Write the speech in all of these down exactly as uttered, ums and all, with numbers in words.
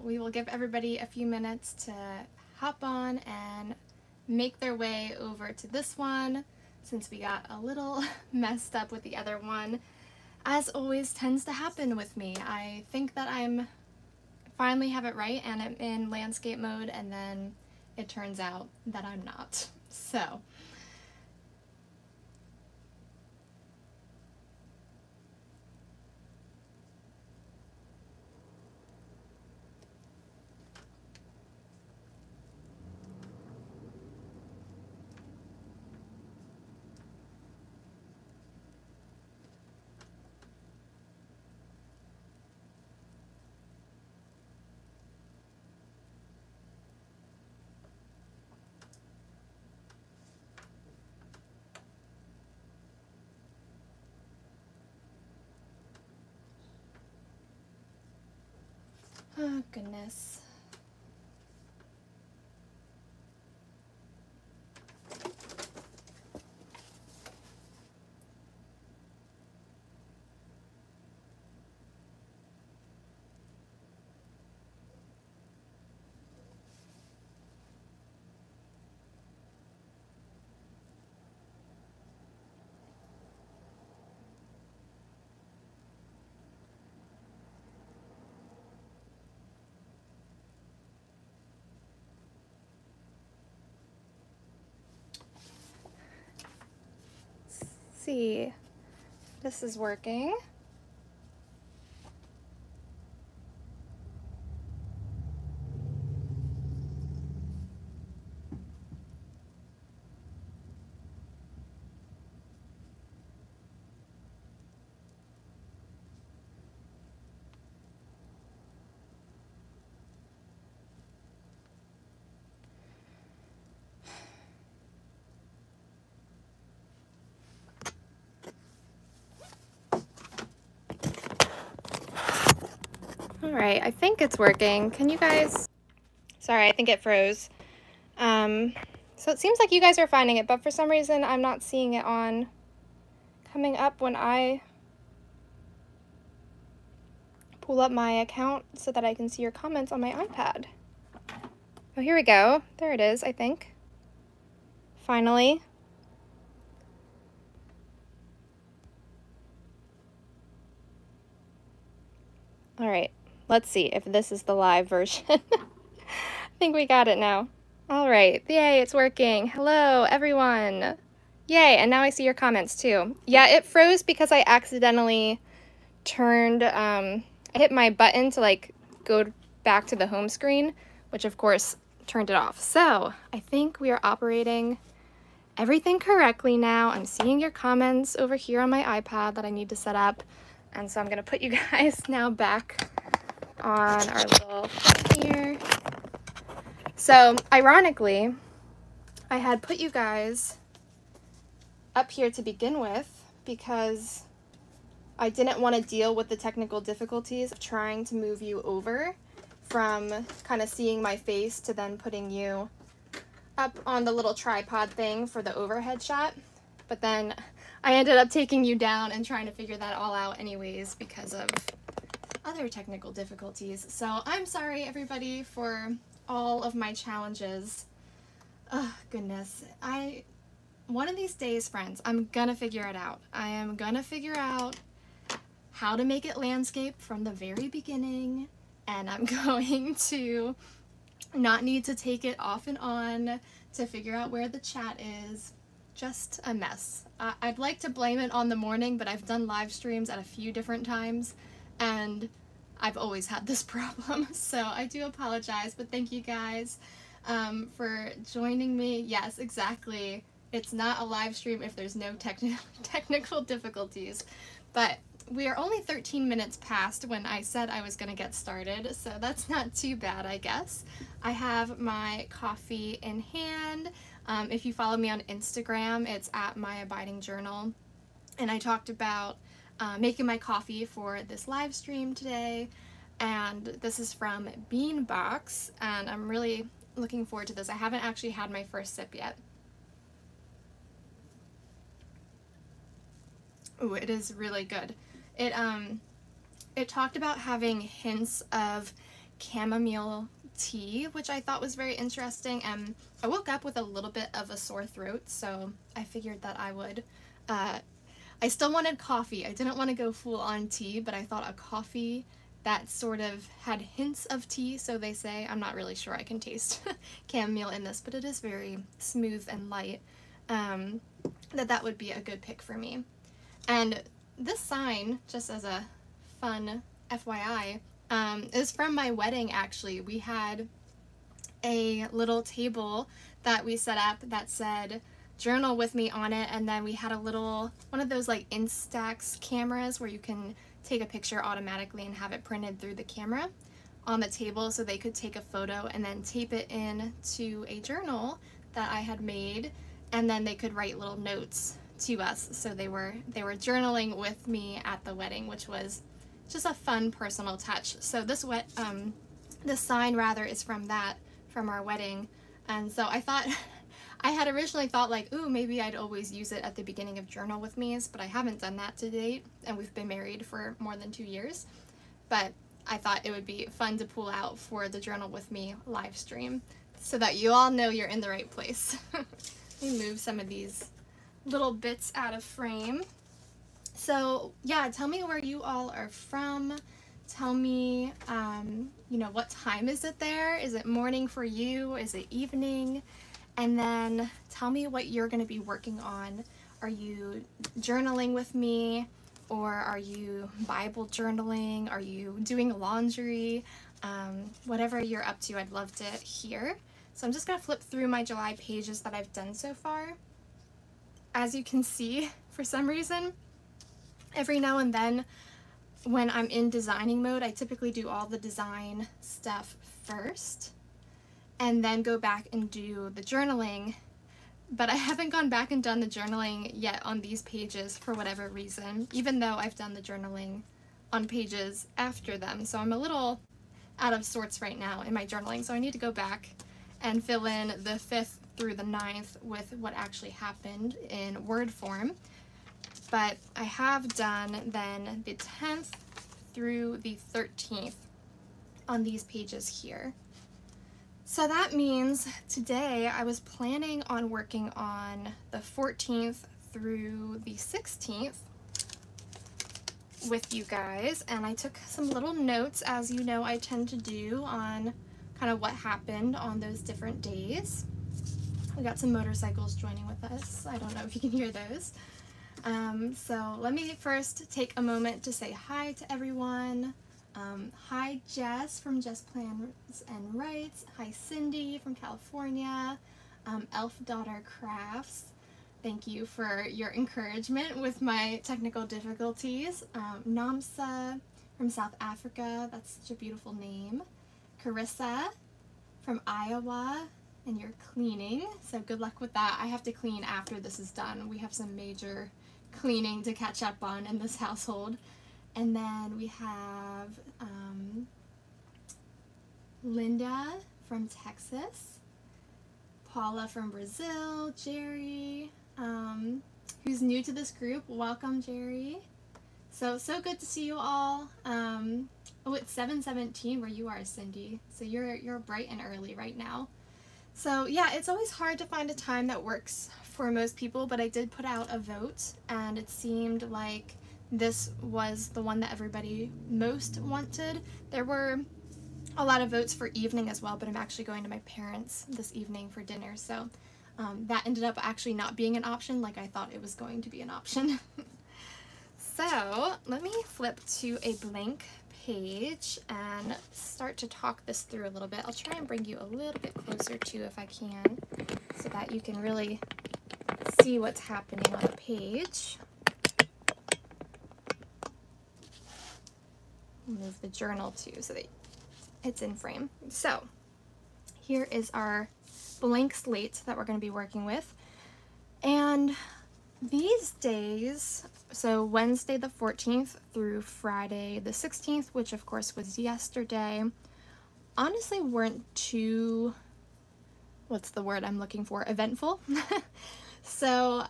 now we will give everybody a few minutes to hop on and make their way over to this one, since we got a little messed up with the other one, as always tends to happen with me. I think that I'm finally have it right and I'm in landscape mode, and then it turns out that I'm not. So oh, goodness. See, this is working. Alright, I think it's working. Can you guys... Sorry, I think it froze. Um, so it seems like you guys are finding it, but for some reason I'm not seeing it on coming up when I pull up my account so that I can see your comments on my iPad. Oh, here we go. There it is, I think. Finally. Alright. Let's see if this is the live version. I think we got it now. All right, yay, it's working. Hello, everyone. Yay, and now I see your comments too. Yeah, it froze because I accidentally turned, um, I hit my button to like go back to the home screen, which of course turned it off. So I think we are operating everything correctly now. I'm seeing your comments over here on my iPad that I need to set up. And so I'm gonna put you guys now back on our little thing here. So ironically, I had put you guys up here to begin with because I didn't want to deal with the technical difficulties of trying to move you over from kind of seeing my face to then putting you up on the little tripod thing for the overhead shot. But then I ended up taking you down and trying to figure that all out anyways because of other technical difficulties. So I'm sorry everybody for all of my challenges. Oh goodness, I one of these days, friends, I'm gonna figure it out. I am gonna figure out how to make it landscape from the very beginning, and I'm going to not need to take it off and on to figure out where the chat is. Just a mess. uh, I'd like to blame it on the morning, but I've done live streams at a few different times and I've always had this problem, so I do apologize, but thank you guys um, for joining me. Yes, exactly. It's not a live stream if there's no techni technical difficulties, but we are only thirteen minutes past when I said I was going to get started, so that's not too bad, I guess. I have my coffee in hand. Um, if you follow me on Instagram, it's at My Abiding Journal, and I talked about Uh, making my coffee for this live stream today, and this is from Bean Box, and I'm really looking forward to this. I haven't actually had my first sip yet. Ooh, it is really good. It um, it talked about having hints of chamomile tea, which I thought was very interesting. Um, I woke up with a little bit of a sore throat, so I figured that I would. Uh, I still wanted coffee. I didn't want to go full on tea, but I thought a coffee that sort of had hints of tea, so they say. I'm not really sure I can taste chamomile in this, but it is very smooth and light. Um, that that would be a good pick for me. And this sign, just as a fun F Y I, um, is from my wedding, actually. We had a little table that we set up that said journal with me on it, and then we had a little, one of those like Instax cameras where you can take a picture automatically and have it printed through the camera on the table, so they could take a photo and then tape it in to a journal that I had made, and then they could write little notes to us. So they were they were journaling with me at the wedding, which was just a fun personal touch. So this wet um this sign rather is from that, from our wedding. And so I thought, I had originally thought like, ooh, maybe I'd always use it at the beginning of journal with me's, but I haven't done that to date, and we've been married for more than two years. But I thought it would be fun to pull out for the journal with me live stream, so that you all know you're in the right place. Let me move some of these little bits out of frame. So yeah, tell me where you all are from. Tell me, um, you know, what time is it there? Is it morning for you? Is it evening? And then tell me what you're gonna be working on. Are you journaling with me? Or are you Bible journaling? Are you doing laundry? Um, whatever you're up to, I'd love to hear. So I'm just gonna flip through my July pages that I've done so far. As you can see, for some reason, every now and then when I'm in designing mode, I typically do all the design stuff first and then go back and do the journaling. But I haven't gone back and done the journaling yet on these pages for whatever reason, even though I've done the journaling on pages after them. So I'm a little out of sorts right now in my journaling, so I need to go back and fill in the fifth through the ninth with what actually happened in word form. But I have done then the tenth through the thirteenth on these pages here. So that means today I was planning on working on the fourteenth through the sixteenth with you guys, and I took some little notes, as you know I tend to do, on kind of what happened on those different days. We got some motorcycles joining with us. I don't know if you can hear those. Um, so let me first take a moment to say hi to everyone. Um, hi Jess from Jess Plans and Writes. Hi Cindy from California. Um, Elf Daughter Crafts. Thank you for your encouragement with my technical difficulties. Um, Namsa from South Africa. That's such a beautiful name. Carissa from Iowa. And you're cleaning, so good luck with that. I have to clean after this is done. We have some major cleaning to catch up on in this household. And then we have um, Linda from Texas, Paula from Brazil, Jerry, um, who's new to this group. Welcome, Jerry. So, so good to see you all. Um, oh, it's seven seventeen where you are, Cindy. So you're, you're bright and early right now. So yeah, it's always hard to find a time that works for most people, but I did put out a vote, and it seemed like this was the one that everybody most wanted. There were a lot of votes for evening as well, but I'm actually going to my parents this evening for dinner, so um, that ended up actually not being an option like I thought it was going to be an option. So let me flip to a blank page and start to talk this through a little bit. I'll try and bring you a little bit closer to if I can, so that you can really see what's happening on the page. Move the journal too so that it's in frame. So here is our blank slate that we're going to be working with. And these days, so Wednesday the fourteenth through Friday the sixteenth, which of course was yesterday, honestly weren't too, what's the word I'm looking for, eventful. So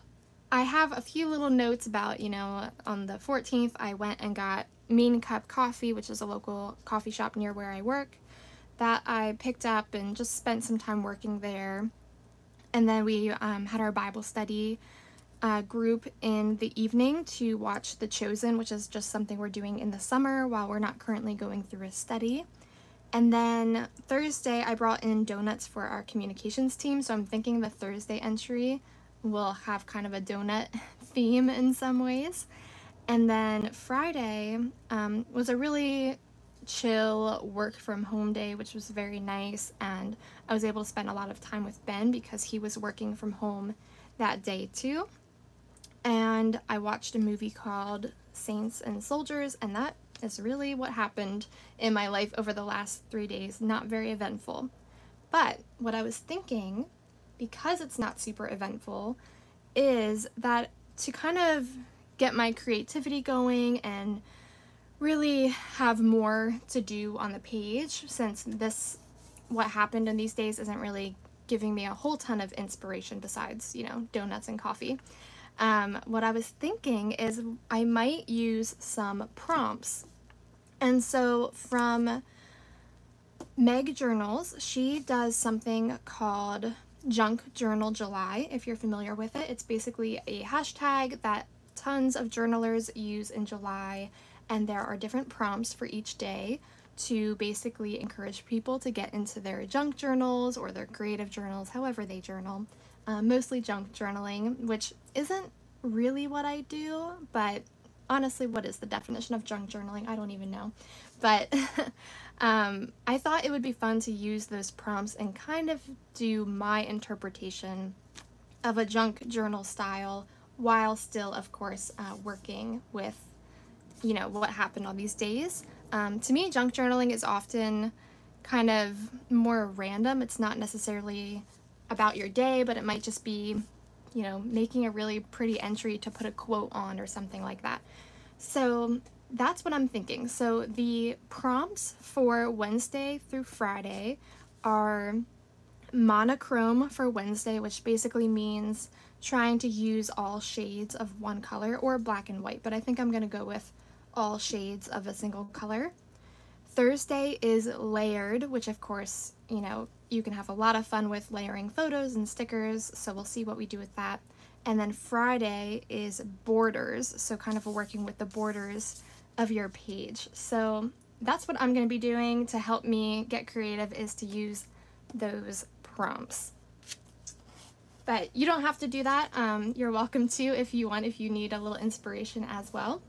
I have a few little notes about, you know, on the fourteenth I went and got Mean Cup Coffee, which is a local coffee shop near where I work. that I picked up and just spent some time working there. And then we um, had our Bible study uh, group in the evening to watch The Chosen, which is just something we're doing in the summer while we're not currently going through a study. And then Thursday, I brought in donuts for our communications team, so I'm thinking the Thursday entry will have kind of a donut theme in some ways. And then Friday um, was a really chill work from home day, which was very nice, and I was able to spend a lot of time with Ben because he was working from home that day too. And I watched a movie called Saints and Soldiers, and that is really what happened in my life over the last three days. Not very eventful. But what I was thinking, because it's not super eventful, is that to kind of get my creativity going and really have more to do on the page, since this, what happened in these days, isn't really giving me a whole ton of inspiration besides, you know, donuts and coffee. Um, what I was thinking is I might use some prompts. And so from Meg Journals, she does something called Junk Journal July, if you're familiar with it. It's basically a hashtag that tons of journalers use in July, and there are different prompts for each day to basically encourage people to get into their junk journals or their creative journals, however they journal. Uh, mostly junk journaling, which isn't really what I do, but honestly, what is the definition of junk journaling? I don't even know. But um, I thought it would be fun to use those prompts and kind of do my interpretation of a junk journal style while still, of course, uh, working with, you know, what happened on these days. Um, to me, junk journaling is often kind of more random. It's not necessarily about your day, but it might just be, you know, making a really pretty entry to put a quote on or something like that. So that's what I'm thinking. So the prompts for Wednesday through Friday are monochrome for Wednesday, which basically means trying to use all shades of one color, or black and white, but I think I'm gonna go with all shades of a single color. Thursday is layered, which of course, you know, you can have a lot of fun with layering photos and stickers, so we'll see what we do with that. And then Friday is borders, so kind of working with the borders of your page. So that's what I'm gonna be doing to help me get creative, is to use those prompts. But you don't have to do that. Um, you're welcome to if you want, if you need a little inspiration as well.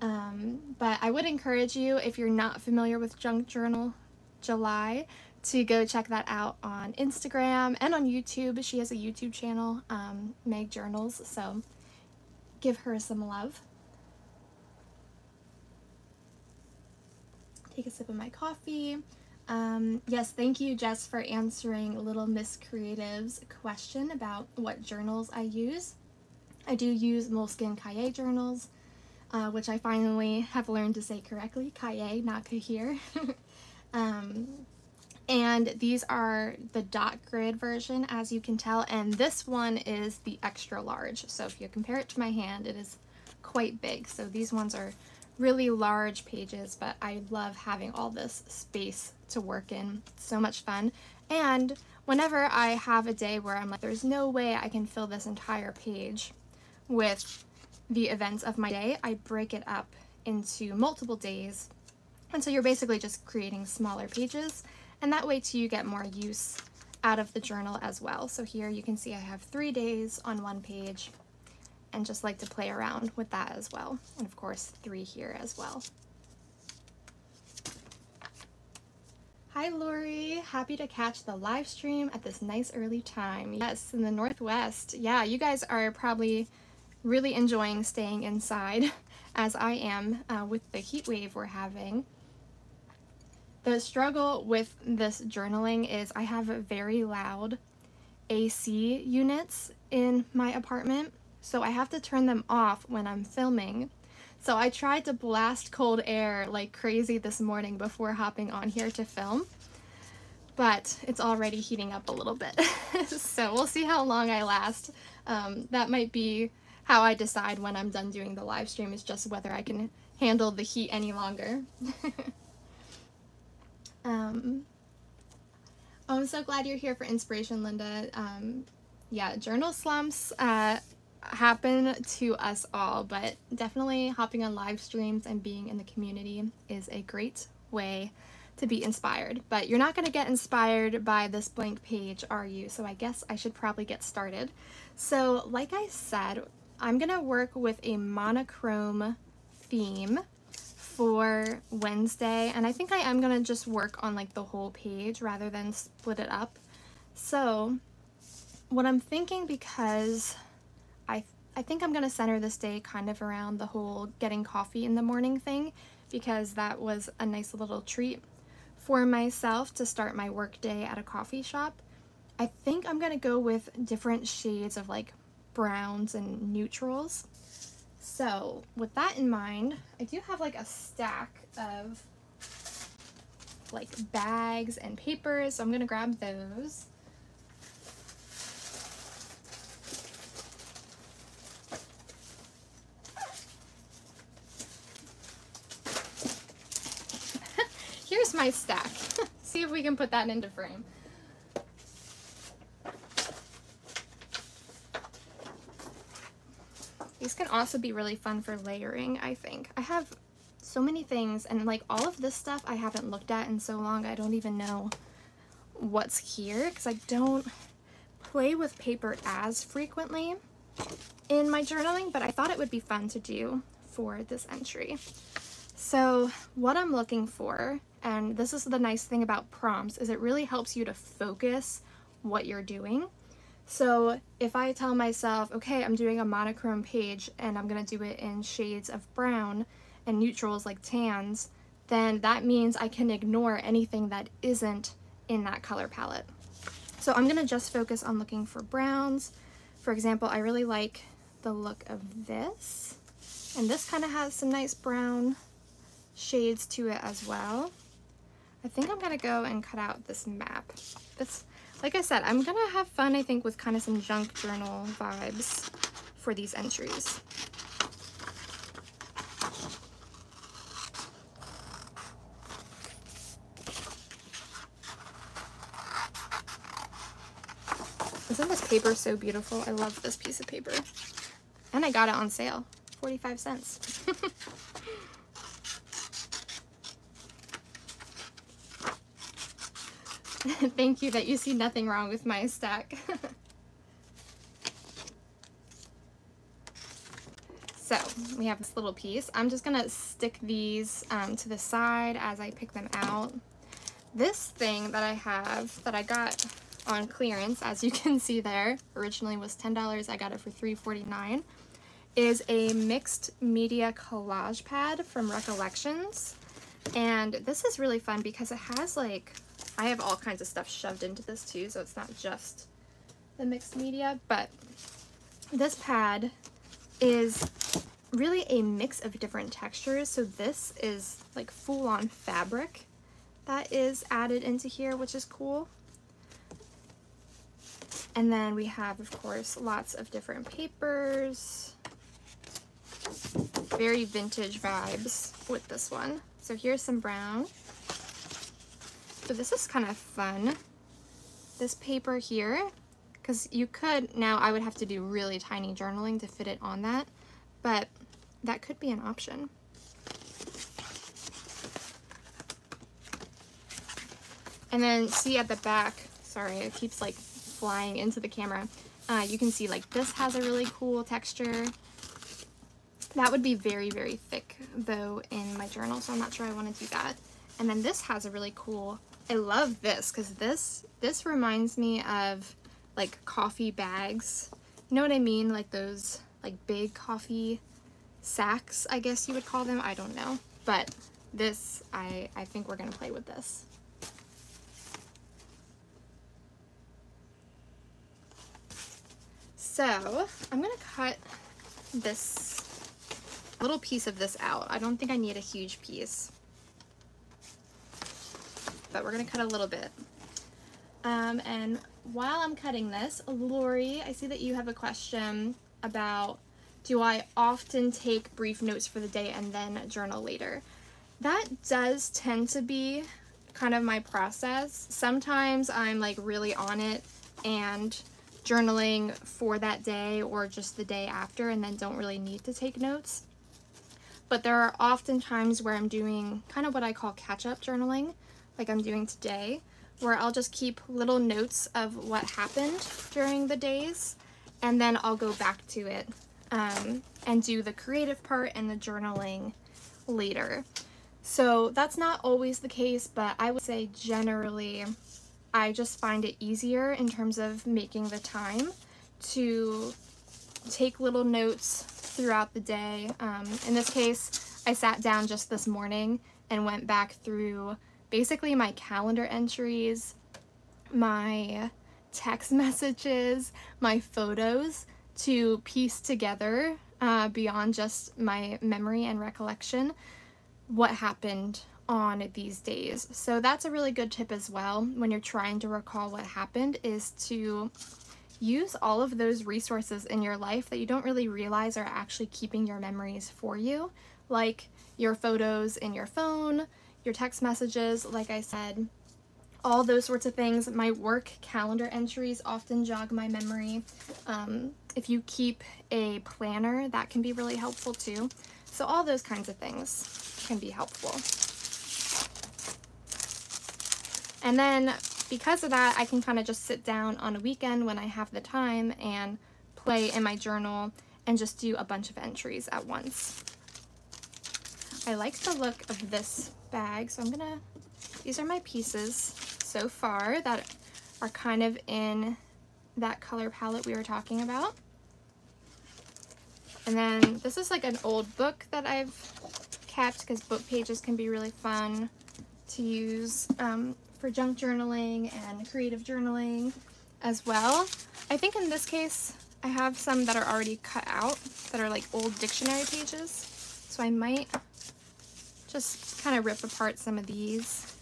Um, but I would encourage you, if you're not familiar with Junk Journal July, to go check that out on Instagram and on YouTube. She has a YouTube channel, um, Meg Journals, so give her some love. Take a sip of my coffee. Um, yes, thank you, Jess, for answering Little Miss Creative's question about what journals I use. I do use Moleskine Cahier journals, uh, which I finally have learned to say correctly, Cahier, not Cahier. um, and these are the dot grid version, as you can tell, and this one is the extra large. So if you compare it to my hand, it is quite big. So these ones are really large pages, but I love having all this space to work in. It's so much fun. And whenever I have a day where I'm like, there's no way I can fill this entire page with the events of my day, I break it up into multiple days. And so you're basically just creating smaller pages, and that way too you get more use out of the journal as well. So here you can see I have three days on one page, and just like to play around with that as well. And of course, three here as well. Hi Lori, happy to catch the live stream at this nice early time. Yes, in the Northwest. Yeah, you guys are probably really enjoying staying inside, as I am uh, with the heat wave we're having. The struggle with this journaling is I have very loud A C units in my apartment, so I have to turn them off when I'm filming. So I tried to blast cold air like crazy this morning before hopping on here to film, but it's already heating up a little bit. So we'll see how long I last. Um, that might be how I decide when I'm done doing the live stream, is just whether I can handle the heat any longer. um, Oh, I'm so glad you're here for inspiration, Linda. Um, yeah, journal slumps uh, happen to us all, but definitely hopping on live streams and being in the community is a great way to be inspired. But you're not going to get inspired by this blank page, are you? So I guess I should probably get started. So like I said, I'm going to work with a monochrome theme for Wednesday, and I think I am going to just work on like the whole page rather than split it up. So what I'm thinking, because I, I think I'm going to center this day kind of around the whole getting coffee in the morning thing, because that was a nice little treat for myself to start my work day at a coffee shop. I think I'm going to go with different shades of like browns and neutrals. So with that in mind, I do have like a stack of like bags and papers, so I'm going to grab those. Here's my stack. See if we can put that into frame. These can also be really fun for layering, I think. I have so many things, and like all of this stuff I haven't looked at in so long, I don't even know what's here because I don't play with paper as frequently in my journaling, but I thought it would be fun to do for this entry. So what I'm looking for, and this is the nice thing about prompts, is it really helps you to focus what you're doing. So if I tell myself, okay, I'm doing a monochrome page and I'm going to do it in shades of brown and neutrals like tans, then that means I can ignore anything that isn't in that color palette. So I'm going to just focus on looking for browns. For example, I really like the look of this, and this kind of has some nice brown shades to it as well. I think I'm going to go and cut out this map. This, like I said, I'm gonna have fun, I think, with kind of some junk journal vibes for these entries. Isn't this paper so beautiful? I love this piece of paper. And I got it on sale, forty-five cents. Thank you that you see nothing wrong with my stack. So we have this little piece. I'm just gonna stick these um, to the side as I pick them out. This thing that I have that I got on clearance, as you can see there, originally was ten dollars. I got it for three forty-nine. Is a mixed media collage pad from Recollections, and this is really fun because it has like, I have all kinds of stuff shoved into this too, so it's not just the mixed media, but this pad is really a mix of different textures. So this is like full-on fabric that is added into here, which is cool. And then we have, of course, lots of different papers. Very vintage vibes with this one. So here's some brown. So this is kind of fun, this paper here, because you could, now I would have to do really tiny journaling to fit it on that, but that could be an option. And then see at the back, sorry, it keeps like flying into the camera. Uh, you can see like this has a really cool texture. That would be very, very thick though in my journal, so I'm not sure I want to do that. And then this has a really cool, I love this because this this reminds me of like coffee bags, you know what I mean, like those like big coffee sacks, I guess you would call them, I don't know, but this I, I think we're gonna play with this. So I'm gonna cut this little piece of this out. I don't think I need a huge piece, but we're gonna cut a little bit. Um, and while I'm cutting this, Lori, I see that you have a question about, do I often take brief notes for the day and then journal later? That does tend to be kind of my process. Sometimes I'm like really on it and journaling for that day or just the day after and then don't really need to take notes. But there are often times where I'm doing kind of what I call catch-up journaling, like I'm doing today, where I'll just keep little notes of what happened during the days, and then I'll go back to it um, and do the creative part and the journaling later. So that's not always the case, but I would say generally I just find it easier in terms of making the time to take little notes throughout the day. Um, in this case, I sat down just this morning and went back through basically my calendar entries, my text messages, my photos to piece together uh, beyond just my memory and recollection what happened on these days. So that's a really good tip as well when you're trying to recall what happened, is to use all of those resources in your life that you don't really realize are actually keeping your memories for you, like your photos in your phone, your text messages, like I said, all those sorts of things. My work calendar entries often jog my memory. Um, if you keep a planner, that can be really helpful too. So all those kinds of things can be helpful. And then because of that, I can kind of just sit down on a weekend when I have the time and play in my journal and just do a bunch of entries at once. I like the look of this bag, so I'm gonna, these are my pieces so far that are kind of in that color palette we were talking about. And then this is like an old book that I've kept because book pages can be really fun to use um, for junk journaling and creative journaling as well. I think in this case, I have some that are already cut out that are like old dictionary pages. So I might just kind of rip apart some of these.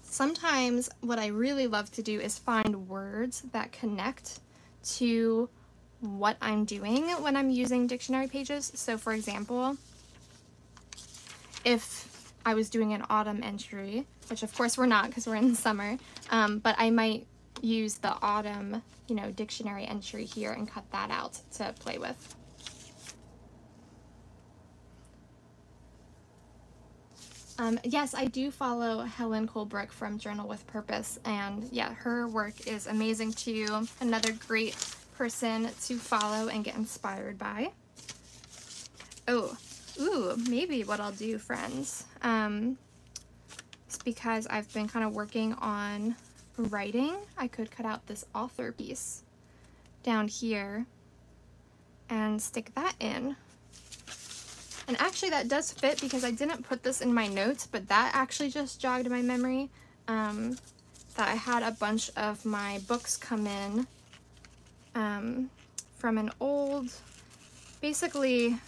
Sometimes what I really love to do is find words that connect to what I'm doing when I'm using dictionary pages. So for example, if I was doing an autumn entry, which of course we're not because we're in summer, um, but I might use the autumn, you know, dictionary entry here and cut that out to play with. Um, yes, I do follow Helen Colebrook from Journal with Purpose, and yeah, her work is amazing too. Another great person to follow and get inspired by. Oh, ooh, maybe what I'll do, friends, um, it's because I've been kind of working on writing, I could cut out this author piece down here and stick that in. And actually that does fit because I didn't put this in my notes, but that actually just jogged my memory, um, that I had a bunch of my books come in um, from an old, basically,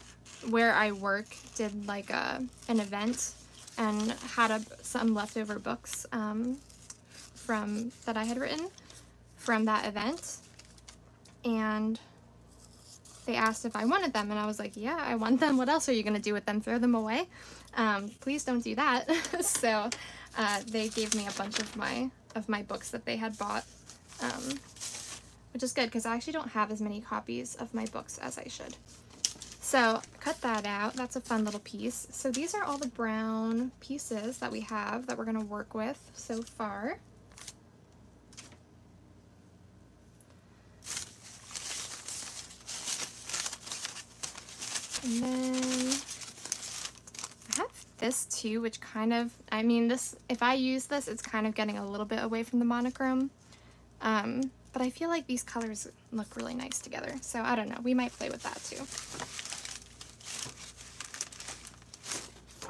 where I work did like a an event and had a, some leftover books um, from that I had written from that event, and they asked if I wanted them, and I was like, yeah, I want them. What else are you gonna do with them? Throw them away? Um, please don't do that. So uh, they gave me a bunch of my of my books that they had bought, um, which is good because I actually don't have as many copies of my books as I should. So cut that out, that's a fun little piece. So these are all the brown pieces that we have that we're gonna work with so far. And then I have this too, which kind of, I mean this, if I use this, it's kind of getting a little bit away from the monochrome. Um, but I feel like these colors look really nice together. So I don't know, we might play with that too.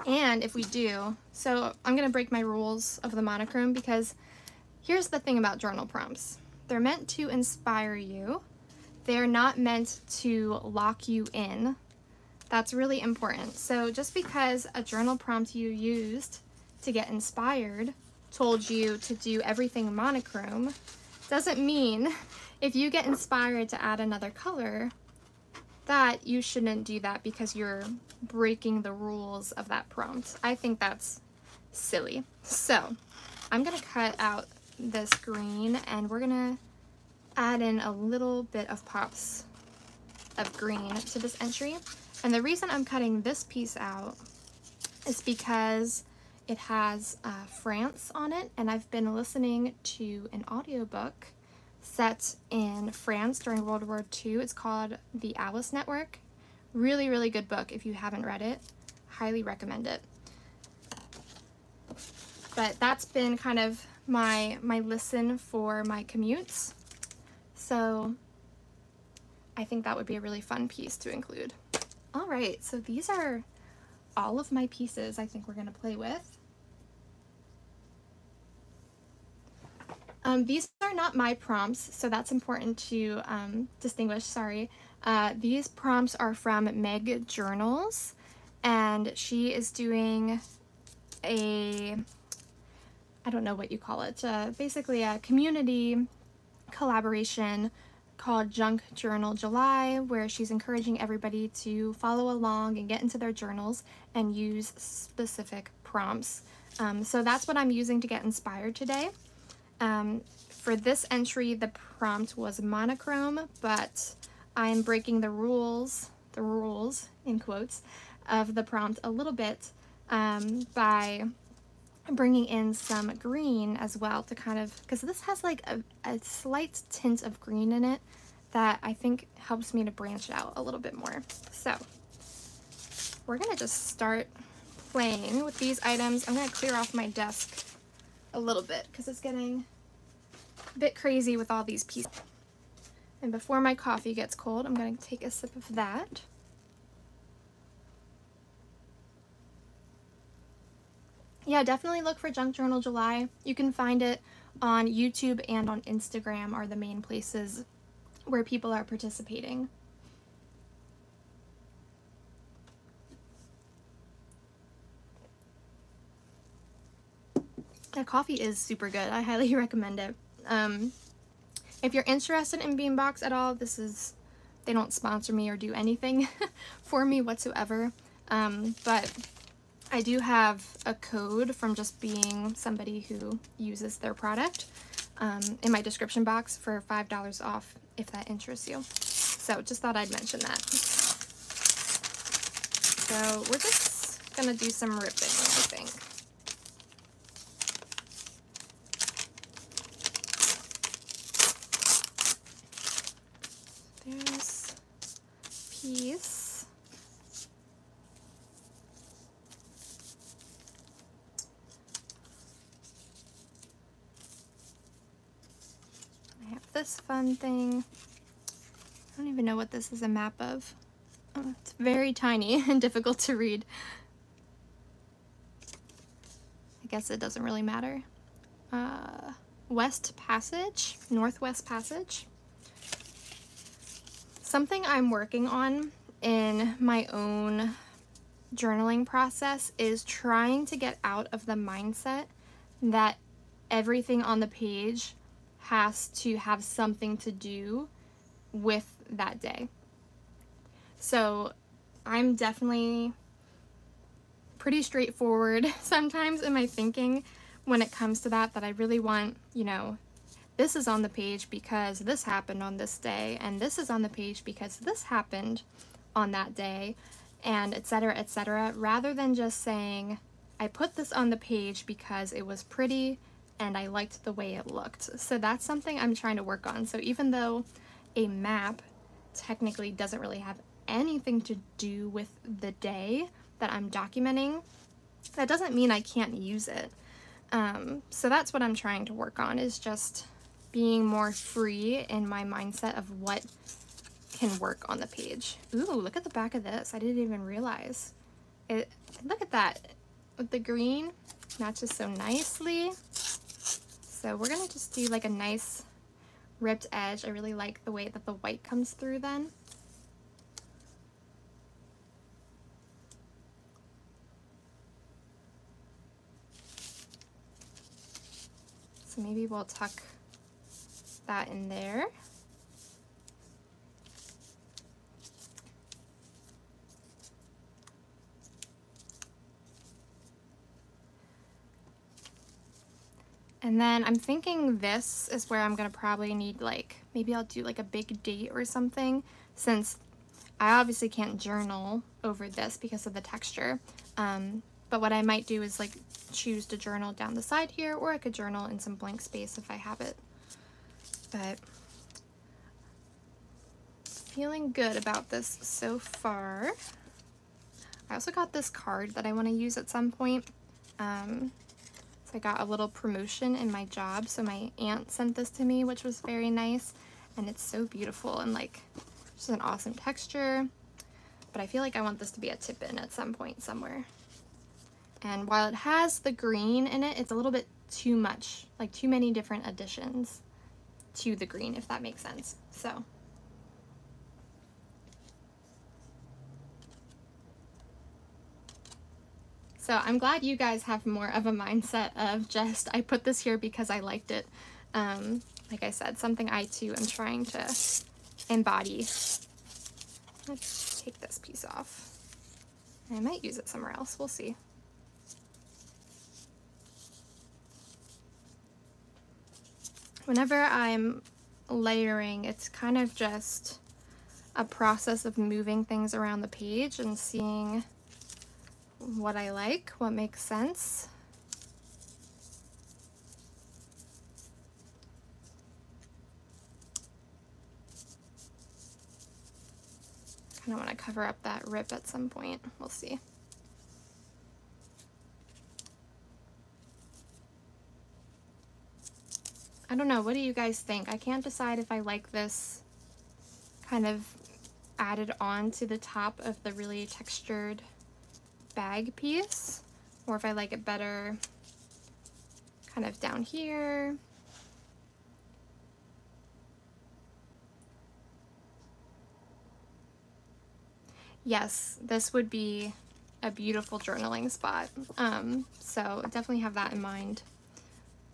And if we do, so I'm gonna break my rules of the monochrome, because here's the thing about journal prompts. They're meant to inspire you. They're not meant to lock you in. That's really important. So just because a journal prompt you used to get inspired told you to do everything monochrome, doesn't mean if you get inspired to add another color that you shouldn't do that because you're breaking the rules of that prompt. I think that's silly. So I'm gonna cut out this green and we're gonna add in a little bit of pops of green to this entry. And the reason I'm cutting this piece out is because it has uh, France on it, and I've been listening to an audiobook set in France during World War Two. It's called The Alice Network. Really, really good book. If you haven't read it, highly recommend it. But that's been kind of my my listen for my commutes. So I think that would be a really fun piece to include. All right, so these are all of my pieces I think we're gonna play with. Um, these are not my prompts, so that's important to um, distinguish, sorry. Uh, these prompts are from Meg Journals, and she is doing a, I don't know what you call it, uh, basically a community collaboration called Junk Journal July, where she's encouraging everybody to follow along and get into their journals and use specific prompts. Um, so that's what I'm using to get inspired today. Um, for this entry, the prompt was monochrome, but I'm breaking the rules, the rules in quotes, of the prompt a little bit um, by bringing in some green as well to kind of, because this has like a, a slight tint of green in it that I think helps me to branch out a little bit more. So we're gonna just start playing with these items. I'm gonna clear off my desk a little bit because it's getting a bit crazy with all these pieces. And before my coffee gets cold, I'm gonna take a sip of that. Yeah, definitely look for Junk Journal July. You can find it on YouTube and on Instagram are the main places where people are participating. That coffee is super good. I highly recommend it. Um, if you're interested in Bean Box at all, this is, they don't sponsor me or do anything for me whatsoever, um, but I do have a code from just being somebody who uses their product um, in my description box for five dollars off if that interests you. So just thought I'd mention that. So we're just gonna do some ripping, I think. There's piece. This fun thing. I don't even know what this is a map of. Oh, it's very tiny and difficult to read. I guess it doesn't really matter. Uh, West Passage, Northwest Passage. Something I'm working on in my own journaling process is trying to get out of the mindset that everything on the page has to have something to do with that day. So I'm definitely pretty straightforward sometimes in my thinking when it comes to that, that I really want, you know, this is on the page because this happened on this day, and this is on the page because this happened on that day, and et cetera, et cetera, rather than just saying, I put this on the page because it was pretty, and I liked the way it looked. So that's something I'm trying to work on. So even though a map technically doesn't really have anything to do with the day that I'm documenting, that doesn't mean I can't use it. Um, so that's what I'm trying to work on, is just being more free in my mindset of what can work on the page. Ooh, look at the back of this. I didn't even realize it. Look at that. With the green, matches so nicely. So we're gonna just do like a nice ripped edge. I really like the way that the white comes through then. So maybe we'll tuck that in there. And then I'm thinking this is where I'm gonna probably need, like, maybe I'll do like a big date or something, since I obviously can't journal over this because of the texture. Um, but what I might do is like choose to journal down the side here, or I could journal in some blank space if I have it. But feeling good about this so far. I also got this card that I want to use at some point. Um, so I got a little promotion in my job, so my aunt sent this to me, which was very nice, and it's so beautiful and like just an awesome texture. But I feel like I want this to be a tip-in at some point somewhere. And while it has the green in it, it's a little bit too much, like too many different additions to the green, if that makes sense. So. So I'm glad you guys have more of a mindset of just, I put this here because I liked it. Um, like I said, something I too am trying to embody. Let's take this piece off. I might use it somewhere else, we'll see. Whenever I'm layering, it's kind of just a process of moving things around the page and seeing what I like, what makes sense. Kind of want to cover up that rip at some point. We'll see. I don't know. What do you guys think? I can't decide if I like this kind of added on to the top of the really textured bag piece, or if I like it better kind of down here. Yes, this would be a beautiful journaling spot, um, so definitely have that in mind.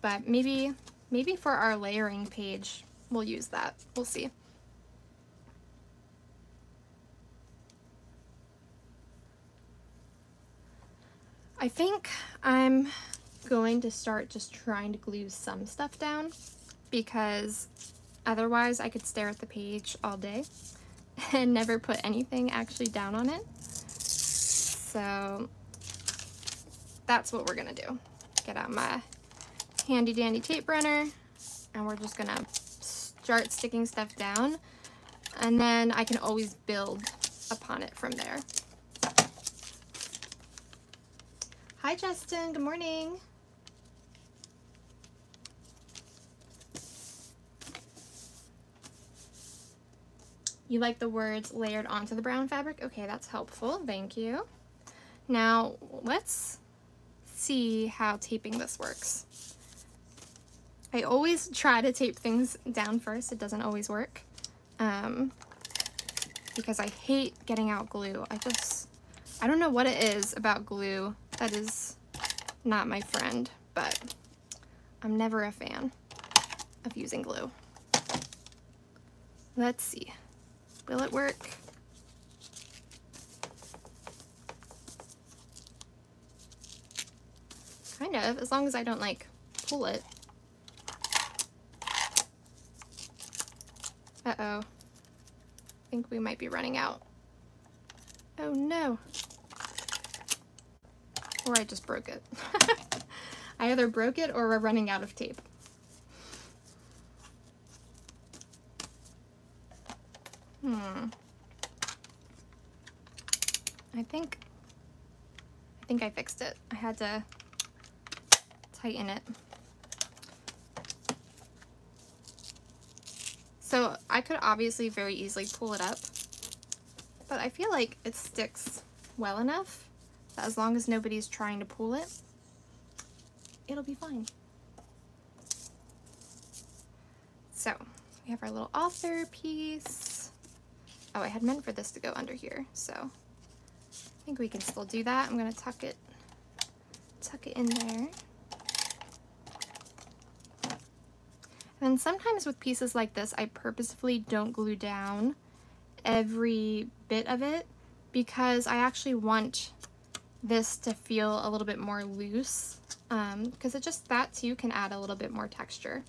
But maybe maybe for our layering page we'll use that, we'll see. I think I'm going to start just trying to glue some stuff down, because otherwise I could stare at the page all day and never put anything actually down on it. So that's what we're gonna do. Get out my handy dandy tape runner, and we're just gonna start sticking stuff down, and then I can always build upon it from there. Hi, Justin. Good morning. You like the words layered onto the brown fabric? Okay, that's helpful. Thank you. Now, let's see how taping this works. I always try to tape things down first. It doesn't always work, um, because I hate getting out glue. I just, I don't know what it is about glue. That is not my friend, but I'm never a fan of using glue. Let's see. Will it work? Kind of, as long as I don't like pull it. Uh-oh. I think we might be running out. Oh no. Or I just broke it. I either broke it or we're running out of tape. Hmm. I think, I think I fixed it. I had to tighten it. So I could obviously very easily pull it up, but I feel like it sticks well enough. As long as nobody's trying to pull it, it'll be fine. So we have our little author piece. Oh, I had meant for this to go under here, so I think we can still do that. I'm gonna tuck it, tuck it in there. And sometimes with pieces like this, I purposefully don't glue down every bit of it, because I actually want this to feel a little bit more loose, because um, it just that too can add a little bit more texture.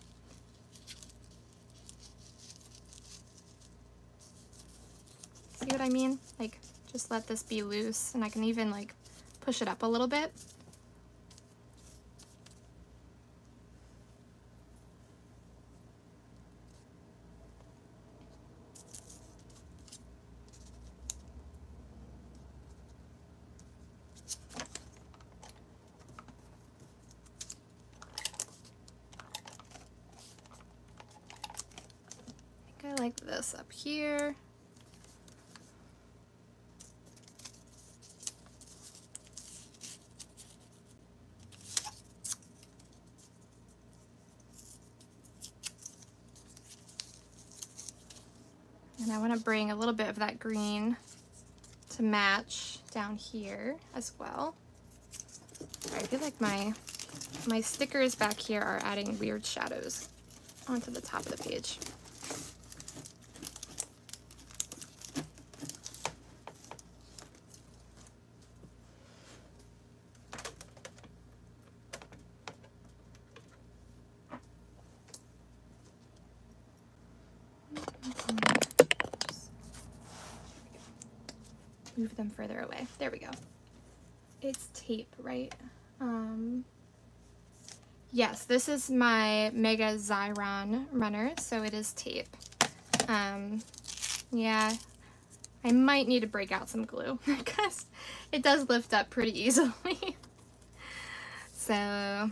See what I mean? Like, just let this be loose, and I can even like push it up a little bit. Up here. And I want to bring a little bit of that green to match down here as well. I feel like my my stickers back here are adding weird shadows onto the top of the page. Them further away. There we go. It's tape, right? Um, yes, this is my Mega Zyron runner, so it is tape. Um, yeah, I might need to break out some glue because it does lift up pretty easily. So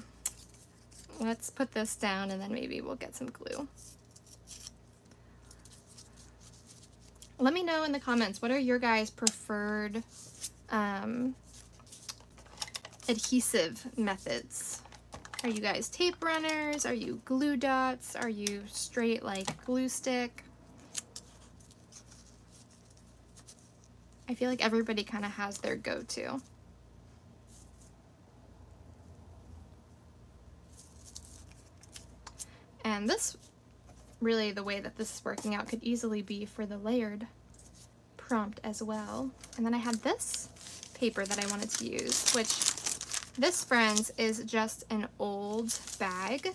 let's put this down and then maybe we'll get some glue. Let me know in the comments, what are your guys' preferred um, adhesive methods? Are you guys tape runners? Are you glue dots? Are you straight like glue stick? I feel like everybody kind of has their go-to. And this really, the way that this is working out could easily be for the layered prompt as well. And then I had this paper that I wanted to use, which this, friends, is just an old bag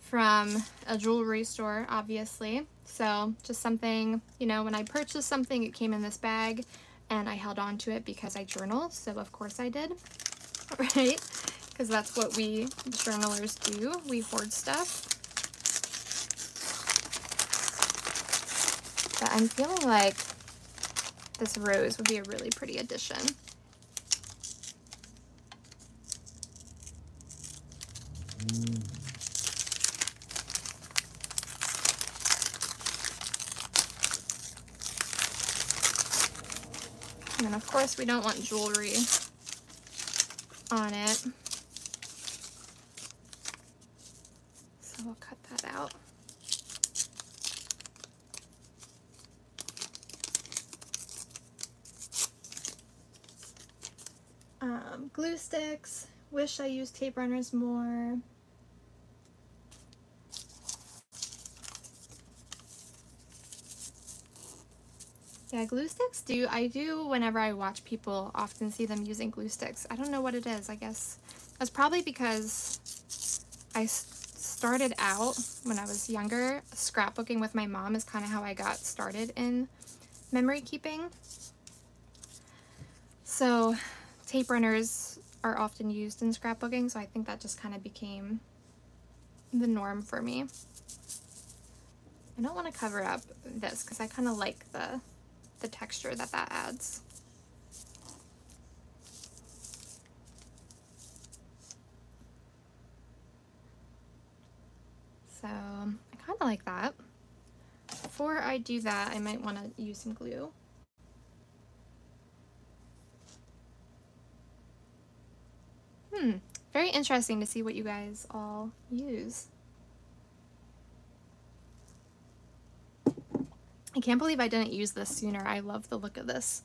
from a jewelry store, obviously. So just something, you know, when I purchased something, it came in this bag and I held on to it because I journal. So of course I did, right? Because that's what we journalers do. We hoard stuff. But I'm feeling like this rose would be a really pretty addition. Mm. And then of course we don't want jewelry on it. So we'll cut that out. Um, glue sticks. Wish I used tape runners more. Yeah, glue sticks do. I do, whenever I watch people, often see them using glue sticks. I don't know what it is. I guess that's probably because I started out when I was younger. Scrapbooking with my mom is kind of how I got started in memory keeping. So tape runners are often used in scrapbooking, so I think that just kind of became the norm for me. I don't want to cover up this because I kind of like the, the texture that that adds. So I kind of like that. Before I do that, I might want to use some glue. Hmm, very interesting to see what you guys all use. I can't believe I didn't use this sooner. I love the look of this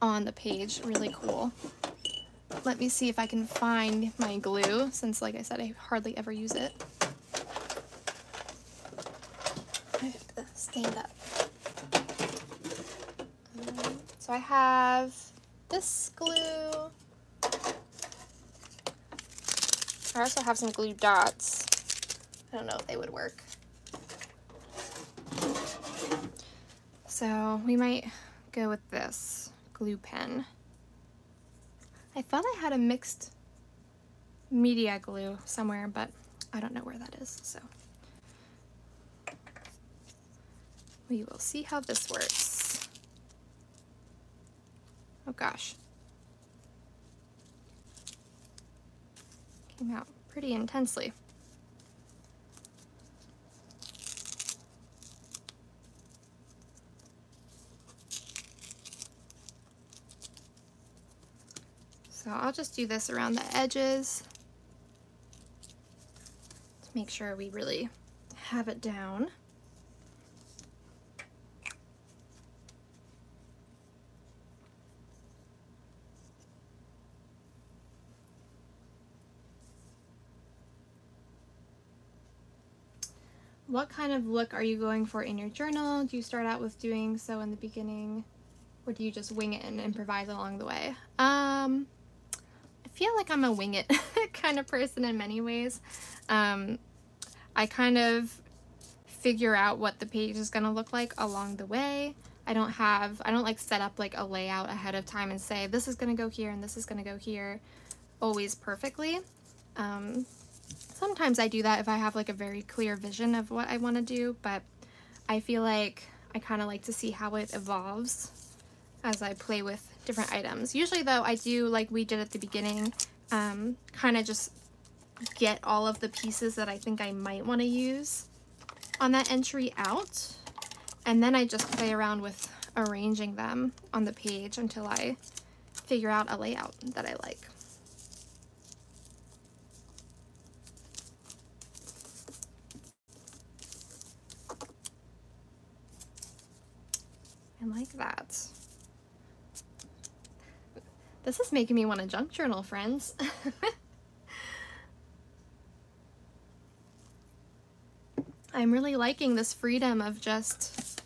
on the page, really cool. Let me see if I can find my glue, since like I said, I hardly ever use it. I have to stand up. Um, so I have this glue. I also have some glue dots. I don't know if they would work. So we might go with this glue pen. I thought I had a mixed media glue somewhere, but I don't know where that is, so. We will see how this works. Oh gosh. Came out pretty intensely. So I'll just do this around the edges to make sure we really have it down. What kind of look are you going for in your journal? Do you start out with doing so in the beginning, or do you just wing it and improvise along the way? Um, feel like I'm a wing it kind of person in many ways. Um, I kind of figure out what the page is going to look like along the way. I don't have, I don't like set up like a layout ahead of time and say this is going to go here and this is going to go here always perfectly. Um, sometimes I do that if I have like a very clear vision of what I want to do, but I feel like I kind of like to see how it evolves as I play with different items. Usually though, I do like we did at the beginning, um, kind of just get all of the pieces that I think I might want to use on that entry out, and then I just play around with arranging them on the page until I figure out a layout that I like. I like that. This is making me want to junk journal, friends. I'm really liking this freedom of just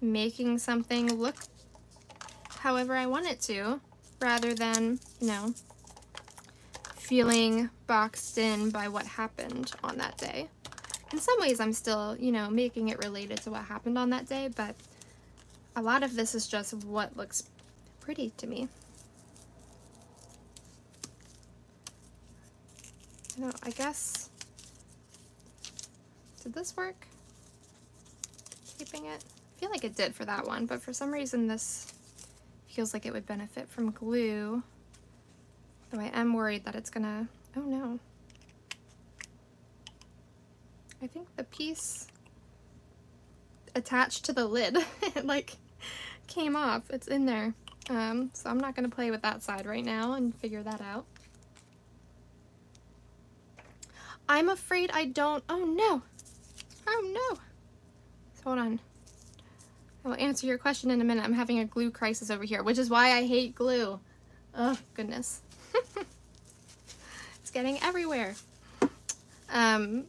making something look however I want it to, rather than, you know, feeling boxed in by what happened on that day. In some ways I'm still, you know, making it related to what happened on that day, but a lot of this is just what looks pretty to me. No, I guess, did this work? Keeping it? I feel like it did for that one, but for some reason this feels like it would benefit from glue. Though I am worried that it's gonna, oh no. I think the piece attached to the lid, it like came off, it's in there. Um, so I'm not gonna play with that side right now and figure that out. I'm afraid I don't, oh no, oh no. Hold on, I will answer your question in a minute. I'm having a glue crisis over here, which is why I hate glue. Oh goodness, it's getting everywhere. Um,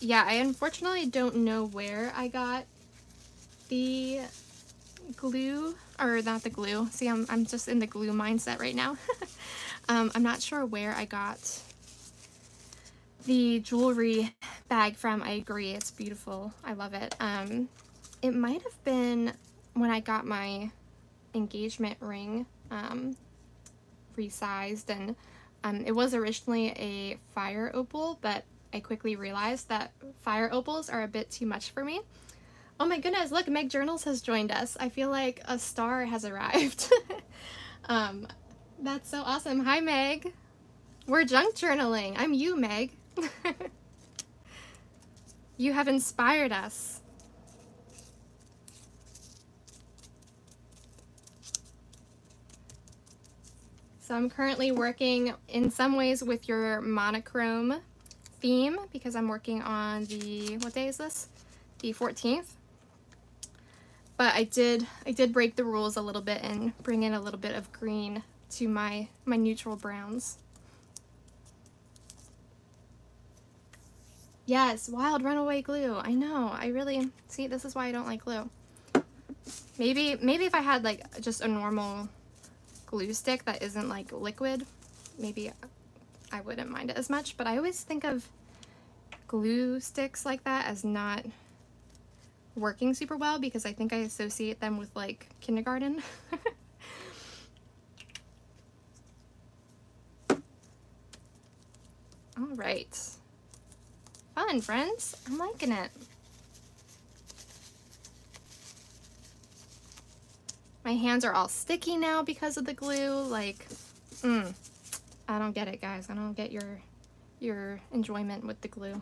yeah, I unfortunately don't know where I got the glue, or not the glue. See, I'm, I'm just in the glue mindset right now. um, I'm not sure where I got the jewelry bag from. I agree, it's beautiful, I love it. Um, it might have been when I got my engagement ring um, resized, and um, it was originally a fire opal, but I quickly realized that fire opals are a bit too much for me. Oh my goodness, look, Meg Journals has joined us. I feel like a star has arrived. um, that's so awesome. Hi Meg, we're junk journaling. I'm you, Meg. You have inspired us. So I'm currently working in some ways with your monochrome theme, because I'm working on the, what day is this? The fourteenth. But I did I did break the rules a little bit and bring in a little bit of green to my my neutral browns. Yes, wild runaway glue. I know. I really, see, this is why I don't like glue. Maybe maybe if I had like just a normal glue stick that isn't like liquid, maybe I wouldn't mind it as much, but I always think of glue sticks like that as not working super well because I think I associate them with like kindergarten. All right, fun friends, I'm liking it. My hands are all sticky now because of the glue, like, mm, I don't get it, guys. I don't get your, your enjoyment with the glue.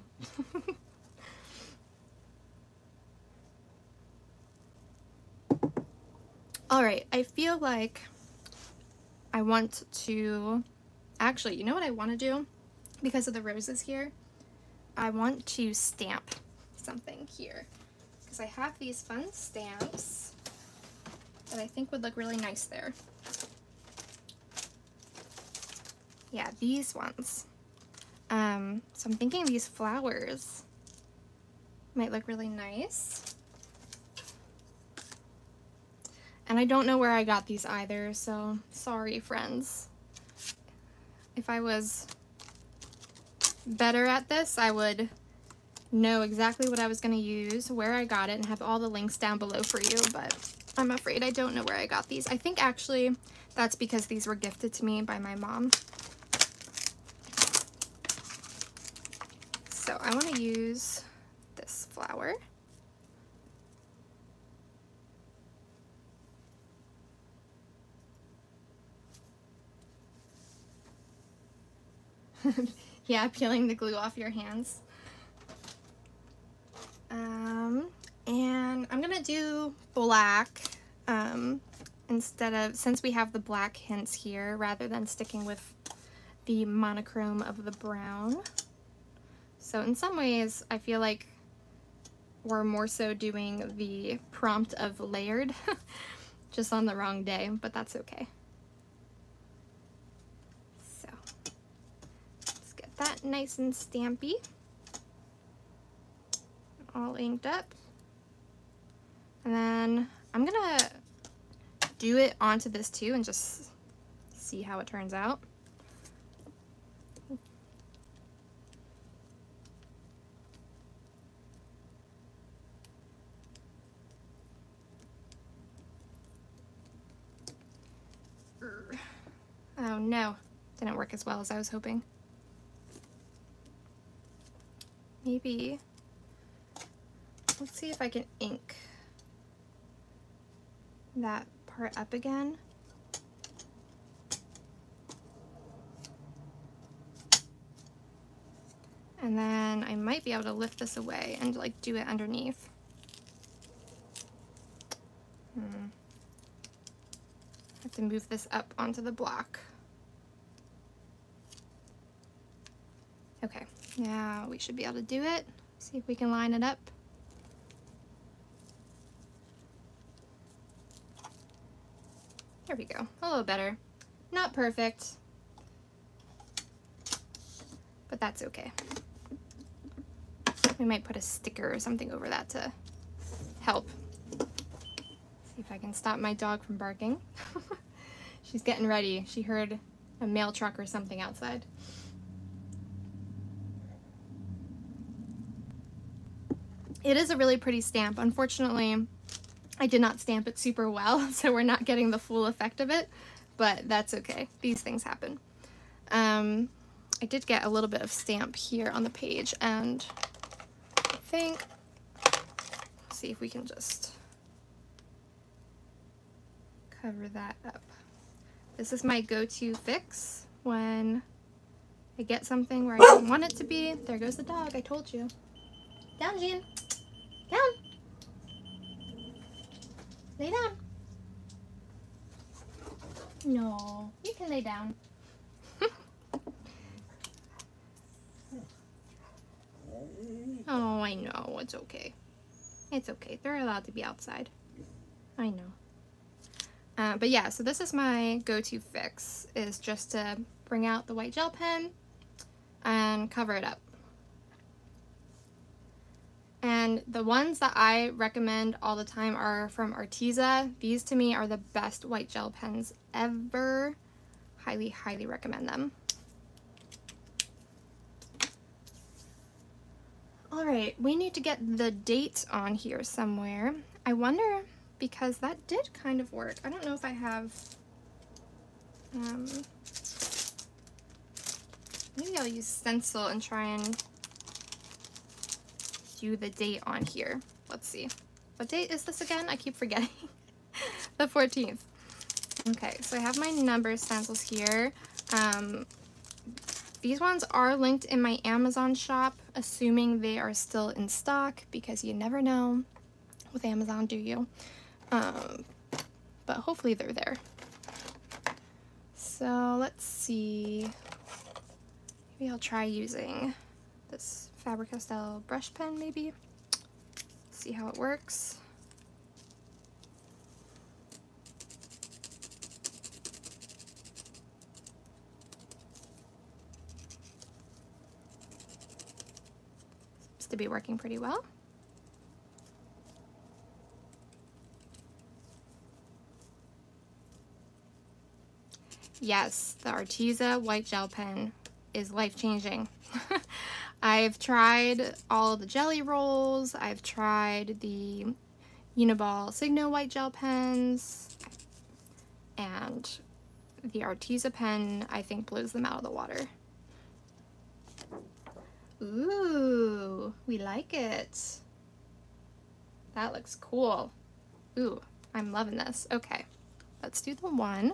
All right, I feel like I want to, actually, you know what I want to do? Because of the roses here, I want to stamp something here. Because I have these fun stamps that I think would look really nice there. Yeah, these ones. Um, so I'm thinking these flowers might look really nice. And I don't know where I got these either, so sorry, friends. If I was better at this, I would know exactly what I was gonna use, where I got it, and have all the links down below for you, but I'm afraid I don't know where I got these. I think actually that's because these were gifted to me by my mom. So I want to use this flower. Yeah, peeling the glue off your hands. Um... And I'm gonna do black um, instead of, since we have the black hints here, rather than sticking with the monochrome of the brown. So in some ways, I feel like we're more so doing the prompt of layered, just on the wrong day, but that's okay. So let's get that nice and stampy, all inked up. And then I'm gonna do it onto this too and just see how it turns out. Oh no, didn't work as well as I was hoping. Maybe, let's see if I can ink that part up again. And then I might be able to lift this away and like do it underneath. Hmm. I have to move this up onto the block. Okay, now we should be able to do it. See if we can line it up. There we go, a little better. Not perfect, but that's okay. We might put a sticker or something over that to help. See if I can stop my dog from barking. She's getting ready. She heard a mail truck or something outside. It is a really pretty stamp. Unfortunately, I did not stamp it super well, so we're not getting the full effect of it, but that's okay. These things happen. Um, I did get a little bit of stamp here on the page, and I think, let's see if we can just cover that up. This is my go-to fix when I get something where I don't want it to be. There goes the dog, I told you. Down, Jean. Down. Lay down. No, you can lay down. Oh, I know. It's okay. It's okay. They're allowed to be outside. I know. Uh, but yeah, so this is my go-to fix, is just to bring out the white gel pen and cover it up. And the ones that I recommend all the time are from Arteza. These to me are the best white gel pens ever. Highly, highly recommend them. All right, we need to get the date on here somewhere. I wonder, because that did kind of work. I don't know if I have, um, maybe I'll use stencil and try and do the date on here. Let's see. What date is this again? I keep forgetting. The fourteenth. Okay, so I have my number stencils here. Um, these ones are linked in my Amazon shop, assuming they are still in stock, because you never know with Amazon, do you? Um, but hopefully they're there. So let's see. Maybe I'll try using this Faber-Castell brush pen, maybe. See how it works. Seems to be working pretty well. Yes, the Arteza white gel pen is life-changing. I've tried all the jelly rolls, I've tried the Uniball Signo white gel pens, and the Arteza pen, I think, blows them out of the water. Ooh, we like it. That looks cool. Ooh, I'm loving this. Okay, let's do the one.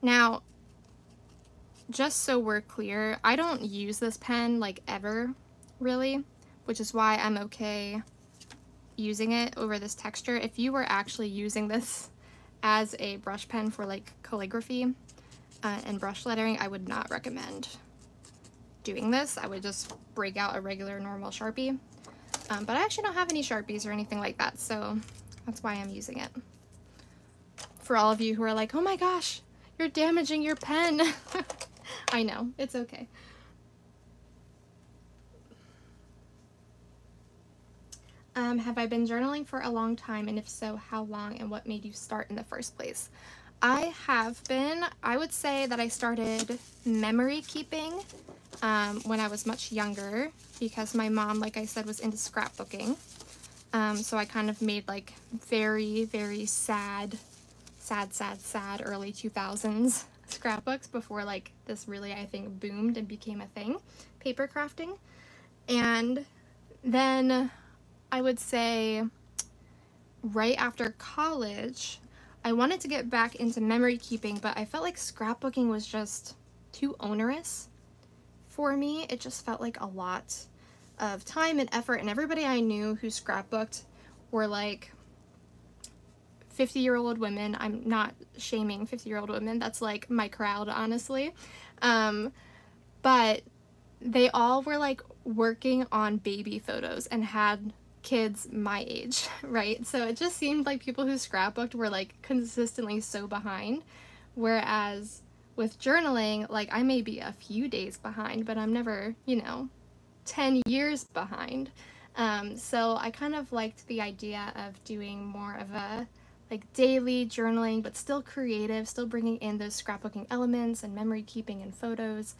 Now, just so we're clear, I don't use this pen like ever, really, which is why I'm okay using it over this texture. If you were actually using this as a brush pen for like calligraphy uh, and brush lettering, I would not recommend doing this. I would just break out a regular normal Sharpie, um, but I actually don't have any Sharpies or anything like that, so that's why I'm using it. For all of you who are like, oh my gosh, you're damaging your pen. I know, it's okay. Um, have I been journaling for a long time? And if so, how long, and what made you start in the first place? I have been, I would say that I started memory keeping um, when I was much younger, because my mom, like I said, was into scrapbooking. Um, so I kind of made like very, very sad sad, sad, sad early two thousands scrapbooks before like this really, I think, boomed and became a thing, paper crafting. And then I would say right after college, I wanted to get back into memory keeping, but I felt like scrapbooking was just too onerous for me. It just felt like a lot of time and effort, and everybody I knew who scrapbooked were like fifty year old women. I'm not shaming fifty year old women, that's like my crowd, honestly. Um, but they all were like working on baby photos and had kids my age, right? So it just seemed like people who scrapbooked were like consistently so behind. Whereas with journaling, like I may be a few days behind, but I'm never, you know, ten years behind. Um, so I kind of liked the idea of doing more of a like daily journaling, but still creative, still bringing in those scrapbooking elements and memory keeping and photos.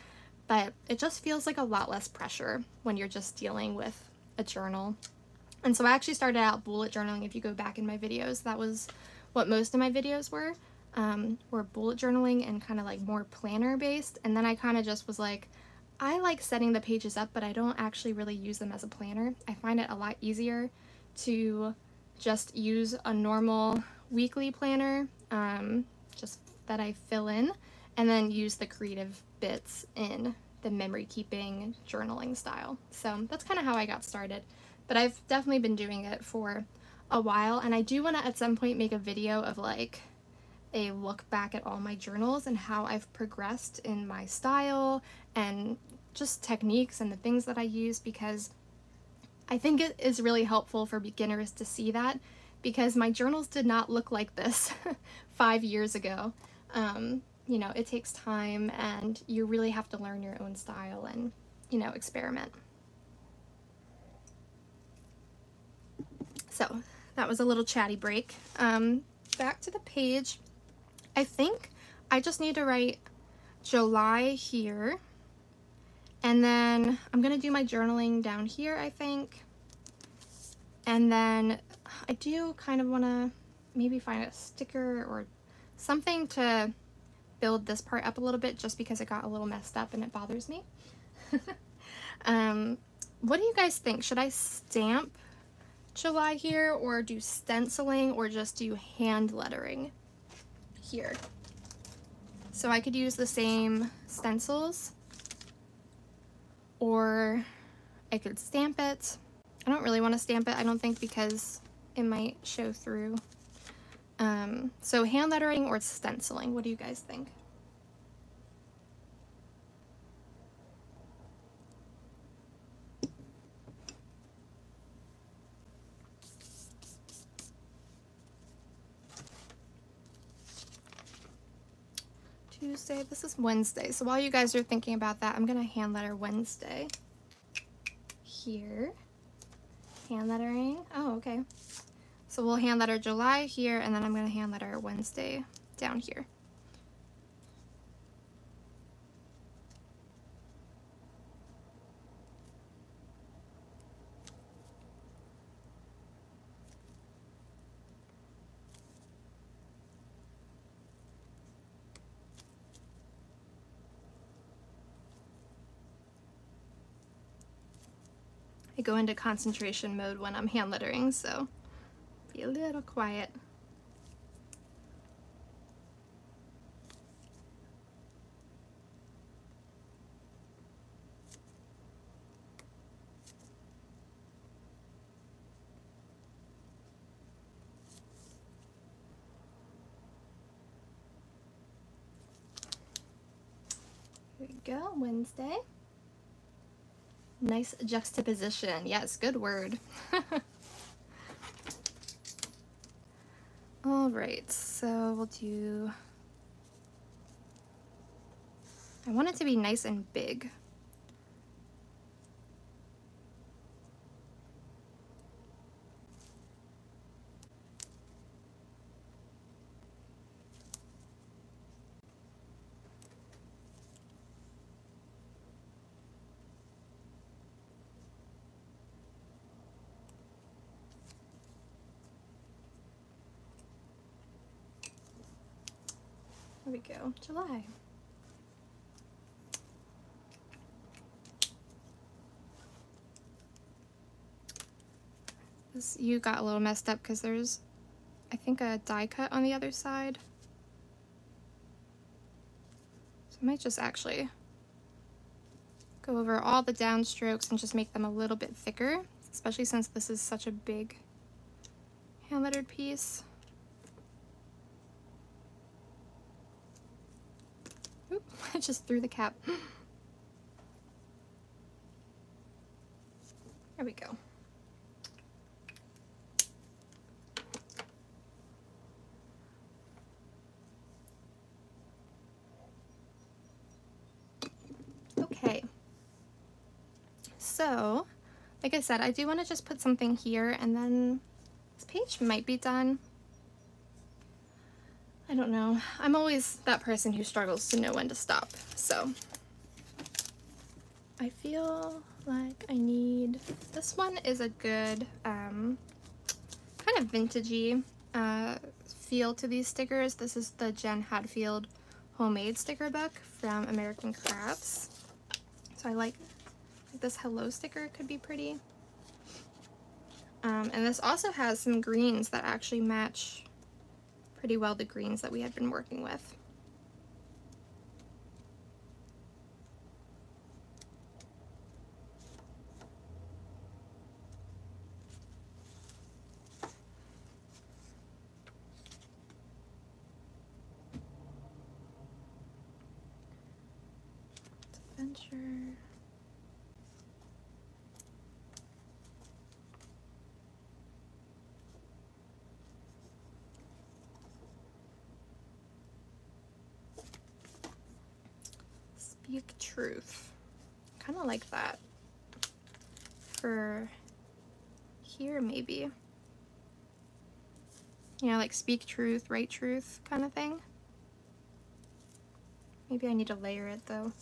But it just feels like a lot less pressure when you're just dealing with a journal. And so I actually started out bullet journaling. If you go back in my videos, that was what most of my videos were, um, were bullet journaling and kind of like more planner based. And then I kind of just was like, I like setting the pages up, but I don't actually really use them as a planner. I find it a lot easier to just use a normal weekly planner, um, just that I fill in, and then use the creative bits in the memory keeping journaling style. So that's kind of how I got started, but I've definitely been doing it for a while. And I do want to at some point make a video of like a look back at all my journals and how I've progressed in my style and just techniques and the things that I use, because I think it is really helpful for beginners to see that, because my journals did not look like this five years ago. Um, you know, it takes time and you really have to learn your own style and, you know, experiment. So that was a little chatty break. Um, back to the page. I think I just need to write July here, and then I'm gonna do my journaling down here, I think. And then I do kind of want to maybe find a sticker or something to build this part up a little bit, just because it got a little messed up and it bothers me. Um, what do you guys think? Should I stamp July here, or do stenciling, or just do hand lettering here? So I could use the same stencils, or I could stamp it. I don't really want to stamp it, I don't think, because it might show through. Um, so hand lettering or stenciling, what do you guys think? Tuesday, this is Wednesday, so while you guys are thinking about that, I'm gonna hand letter Wednesday here. Hand lettering, oh, okay. So we'll hand letter July here, and then I'm gonna hand letter Wednesday down here. I go into concentration mode when I'm hand lettering, so be a little quiet. Here we go, Wednesday. Nice juxtaposition. Yes, good word. All right, so we'll do... I want it to be nice and big. There we go, July. This U got a little messed up because there's, I think, a die cut on the other side. So I might just actually go over all the downstrokes and just make them a little bit thicker, especially since this is such a big hand-lettered piece. I just threw the cap. There we go. Okay. So, like I said, I do want to just put something here, and then this page might be done. I don't know. I'm always that person who struggles to know when to stop, so I feel like I need... This one is a good um, kind of vintagey uh, feel to these stickers. This is the Jen Hadfield Homemade sticker book from American Crafts. So I like, like this hello sticker could be pretty. Um, and this also has some greens that actually match pretty well the greens that we had been working with. Adventure. Speak Truth. Kind of like that for here, maybe. You know, like speak truth, write truth kind of thing. Maybe I need to layer it though.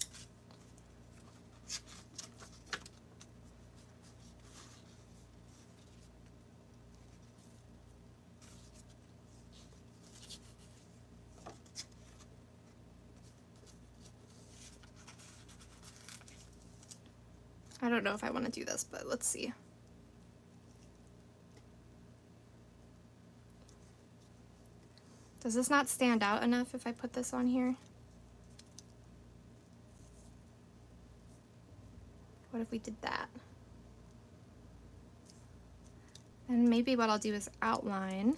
I don't know if I want to do this, but let's see. Does this not stand out enough if I put this on here? What if we did that? And maybe what I'll do is outline.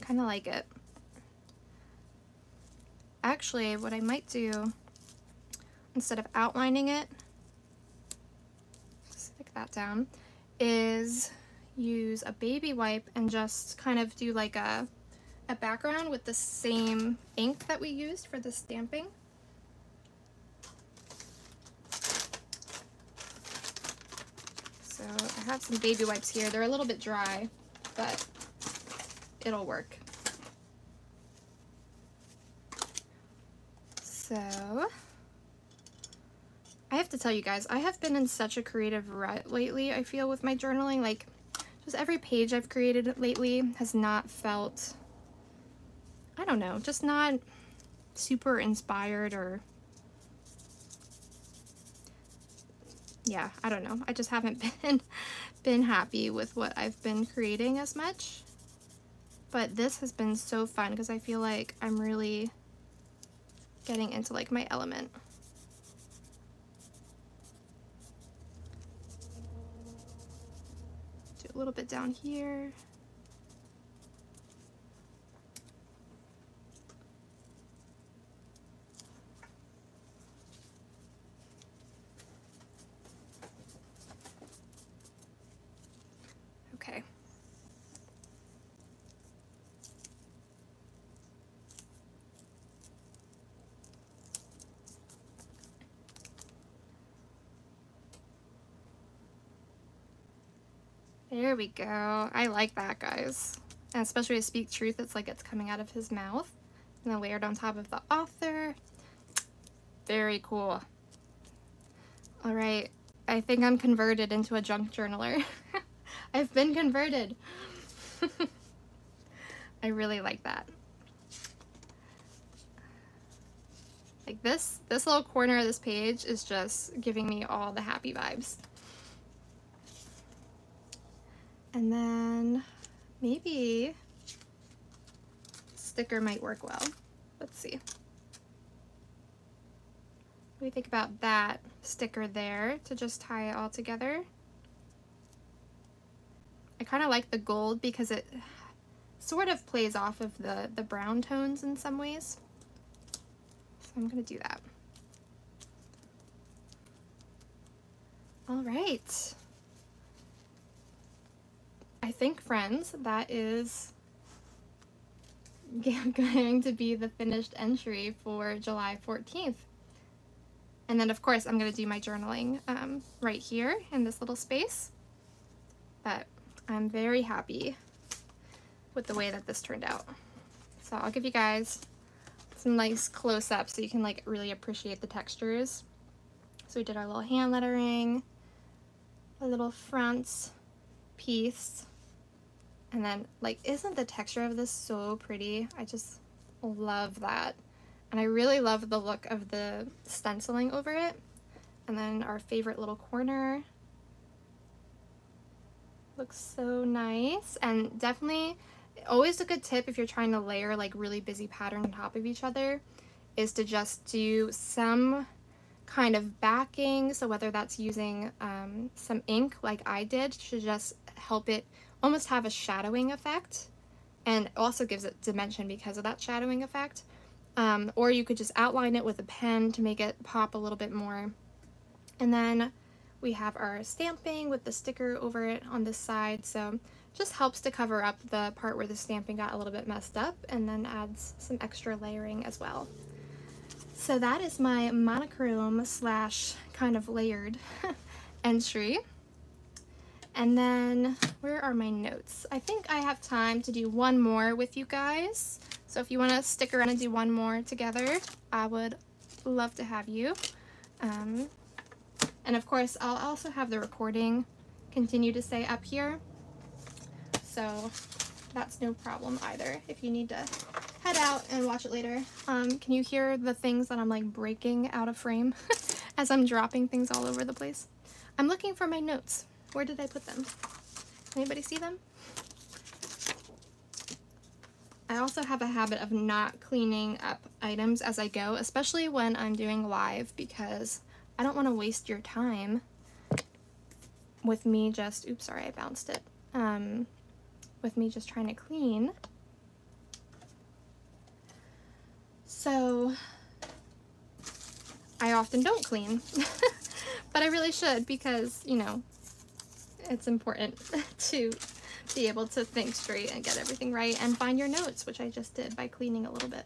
I kind of like it. Actually, what I might do, instead of outlining it, stick that down, is use a baby wipe and just kind of do like a a background with the same ink that we used for the stamping. So I have some baby wipes here. They're a little bit dry, but it'll work. So I have to tell you guys, I have been in such a creative rut lately, I feel, with my journaling. Like, just every page I've created lately has not felt, I don't know, just not super inspired, or yeah, I don't know. I just haven't been been happy with what I've been creating as much. But this has been so fun because I feel like I'm really getting into like my element. Do a little bit down here. There we go. I like that, guys. And especially with Speak Truth, it's like it's coming out of his mouth. And then layered on top of the author. Very cool. All right. I think I'm converted into a junk journaler. I've been converted. I really like that. Like this, this little corner of this page is just giving me all the happy vibes. And then maybe sticker might work well. Let's see. What do you think about that sticker there to just tie it all together? I kind of like the gold because it sort of plays off of the, the brown tones in some ways. So I'm gonna do that. All right. I think, friends, that is going to be the finished entry for July fourteenth. And then, of course, I'm going to do my journaling um, right here in this little space. But I'm very happy with the way that this turned out. So I'll give you guys some nice close-ups so you can like really appreciate the textures. So we did our little hand lettering, a little front piece. And then, like, isn't the texture of this so pretty? I just love that. And I really love the look of the stenciling over it. And then our favorite little corner. Looks so nice. And definitely, always a good tip if you're trying to layer, like, really busy patterns on top of each other is to just do some kind of backing. So whether that's using um, some ink, like I did, to just help it almost have a shadowing effect, and also gives it dimension because of that shadowing effect. Um, or you could just outline it with a pen to make it pop a little bit more. And then we have our stamping with the sticker over it on this side, so just helps to cover up the part where the stamping got a little bit messed up, and then adds some extra layering as well. So that is my monochrome slash kind of layered entry. And then where are my notes? I think I have time to do one more with you guys. So if you want to stick around and do one more together, I would love to have you. Um, and of course, I'll also have the recording continue to stay up here. So that's no problem either if you need to head out and watch it later. Um, can you hear the things that I'm like breaking out of frame as I'm dropping things all over the place? I'm looking for my notes. Where did I put them? Anybody see them? I also have a habit of not cleaning up items as I go, especially when I'm doing live, because I don't want to waste your time with me just, oops, sorry, I bounced it, um, with me just trying to clean. So I often don't clean, but I really should, because, you know, it's important to be able to think straight and get everything right and find your notes, which I just did by cleaning a little bit.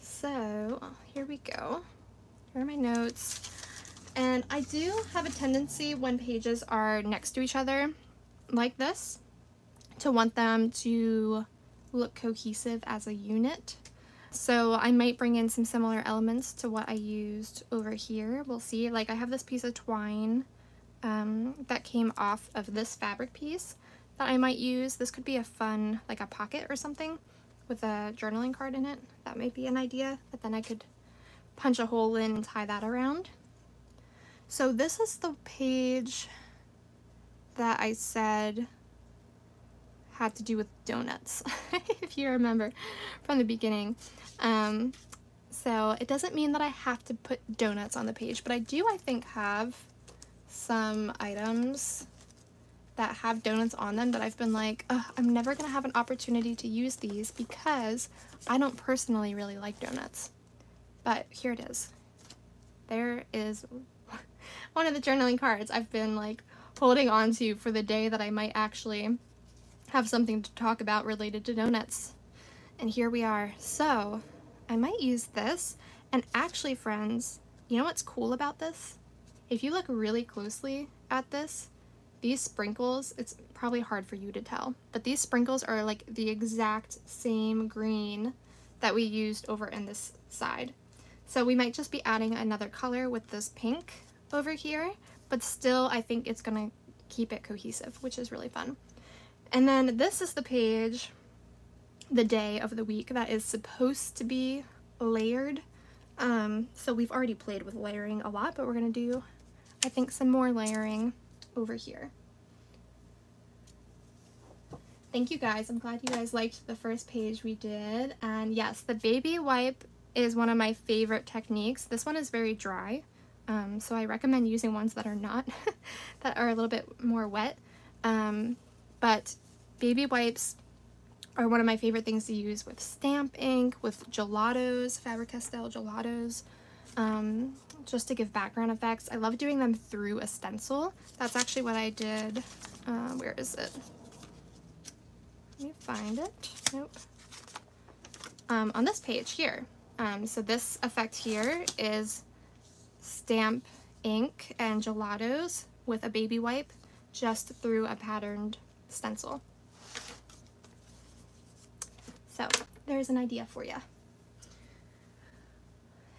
So here we go. Here are my notes. And I do have a tendency when pages are next to each other like this to want them to look cohesive as a unit. So I might bring in some similar elements to what I used over here. We'll see. Like I have this piece of twine um, that came off of this fabric piece that I might use. This could be a fun, like a pocket or something with a journaling card in it. That might be an idea, but then I could punch a hole in and tie that around. So this is the page that I said had to do with donuts, if you remember from the beginning. Um, so it doesn't mean that I have to put donuts on the page, but I do, I think, have some items that have donuts on them that I've been like, oh, I'm never gonna have an opportunity to use these because I don't personally really like donuts. But here it is. There is one of the journaling cards I've been like holding on to for the day that I might actually have something to talk about related to donuts. And here we are. So I might use this. And actually, friends, you know what's cool about this? If you look really closely at this, these sprinkles, it's probably hard for you to tell, but these sprinkles are like the exact same green that we used over in this side. So we might just be adding another color with this pink over here, but still I think it's gonna keep it cohesive, which is really fun. And then this is the page, the day of the week that is supposed to be layered. Um, so we've already played with layering a lot, but we're gonna do, I think, some more layering over here. Thank you guys. I'm glad you guys liked the first page we did. And yes, the baby wipe is one of my favorite techniques. This one is very dry, um, so I recommend using ones that are not, that are a little bit more wet. Um, but baby wipes are one of my favorite things to use with stamp ink, with gelatos, Faber-Castell gelatos. Um, just to give background effects. I love doing them through a stencil. That's actually what I did. Uh, where is it? Let me find it. Nope. Um, on this page here. Um, so this effect here is stamp ink and gelatos with a baby wipe just through a patterned stencil. So there's an idea for you.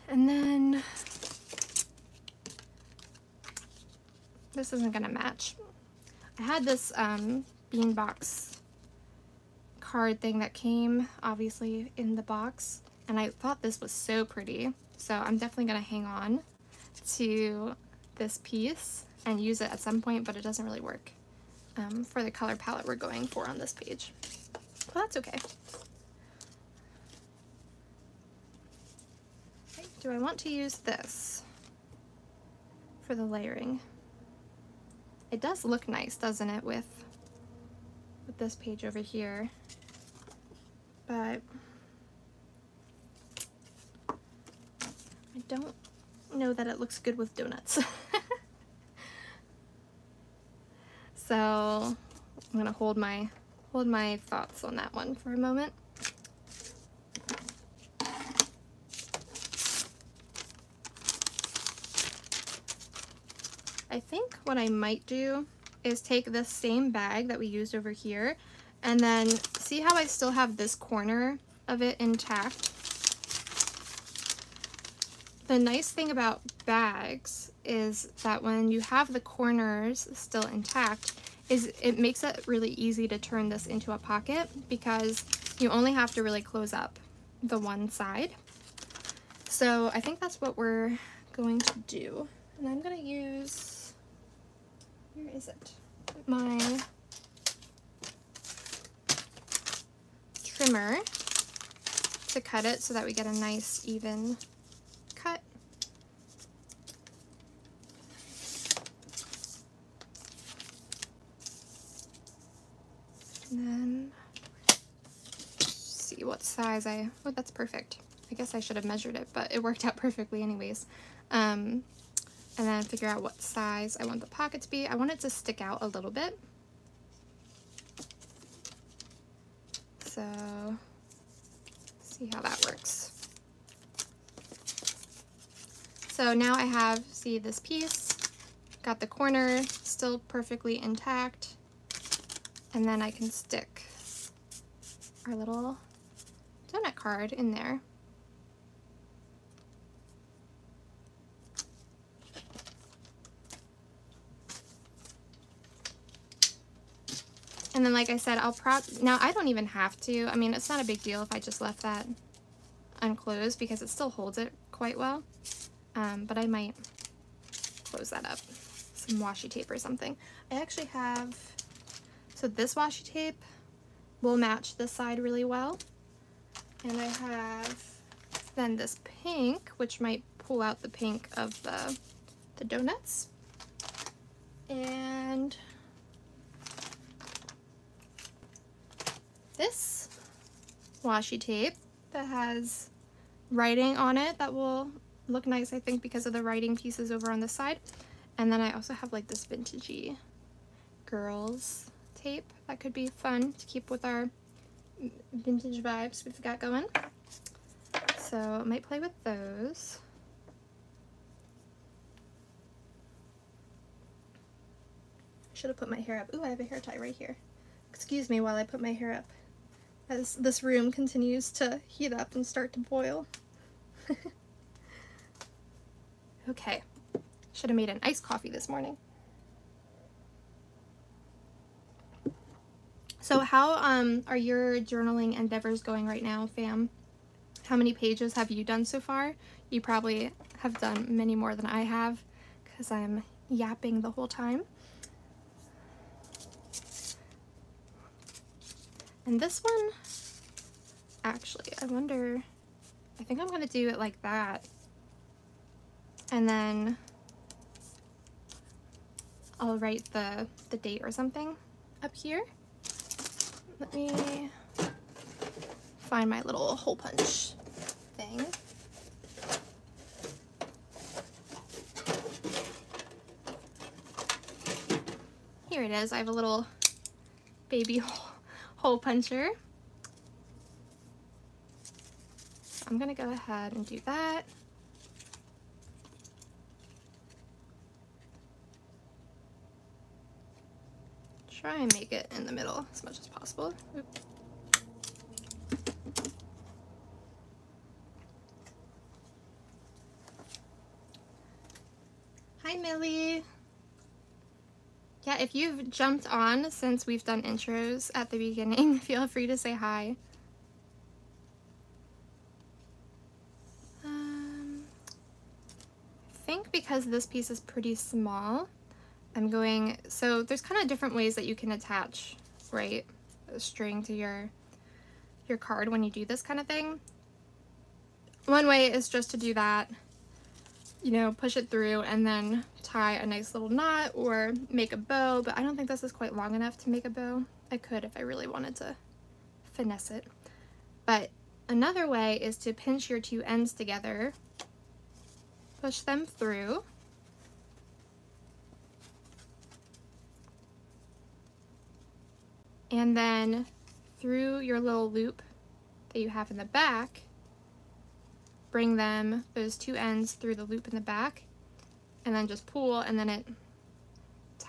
And then this isn't gonna match. I had this um, Bean Box card thing that came obviously in the box, and I thought this was so pretty. So I'm definitely gonna hang on to this piece and use it at some point, but it doesn't really work um, for the color palette we're going for on this page. But that's okay. Do I want to use this for the layering? It does look nice, doesn't it, with, with this page over here, but I don't know that it looks good with donuts. So I'm gonna hold my, hold my thoughts on that one for a moment. I think what I might do is take the same bag that we used over here, and then see how I still have this corner of it intact. The nice thing about bags is that when you have the corners still intact, is it makes it really easy to turn this into a pocket, because you only have to really close up the one side. So I think that's what we're going to do. And I'm gonna use, where is it? My trimmer to cut it so that we get a nice even cut. And then see what size I, oh, that's perfect. I guess I should have measured it, but it worked out perfectly anyways. Um, and then figure out what size I want the pocket to be. I want it to stick out a little bit. So, see how that works. So now I have, see this piece, got the corner still perfectly intact, and then I can stick our little donut card in there. And then, like I said, I'll prop, now I don't even have to, I mean, it's not a big deal if I just left that unclosed, because it still holds it quite well, um, but I might close that up, some washi tape or something. I actually have, so this washi tape will match this side really well, and I have then this pink, which might pull out the pink of the, the donuts, and this washi tape that has writing on it that will look nice, I think, because of the writing pieces over on the side. And then I also have like this vintagey girls tape that could be fun to keep with our vintage vibes we've got going. So I might play with those. I should have put my hair up. Ooh, I have a hair tie right here. Excuse me while I put my hair up, as this room continues to heat up and start to boil. Okay, should have made an iced coffee this morning. So how um, are your journaling endeavors going right now, fam? How many pages have you done so far? You probably have done many more than I have, because I'm yapping the whole time. And this one, actually, I wonder, I think I'm gonna do it like that. And then I'll write the, the date or something up here. Let me find my little hole punch thing. Here it is, I have a little baby hole. hole puncher. So I'm gonna go ahead and do that. Try and make it in the middle as much as possible. Oop. Hi Millie! Yeah, if you've jumped on since we've done intros at the beginning, feel free to say hi. Um, I think because this piece is pretty small, I'm going, so there's kind of different ways that you can attach, right, a string to your, your card when you do this kind of thing. One way is just to do that, you know, push it through and then tie a nice little knot or make a bow, but I don't think this is quite long enough to make a bow. I could if I really wanted to finesse it. But another way is to pinch your two ends together, push them through, and then through your little loop that you have in the back, bring them, those two ends, through the loop in the back, and then just pull, and then it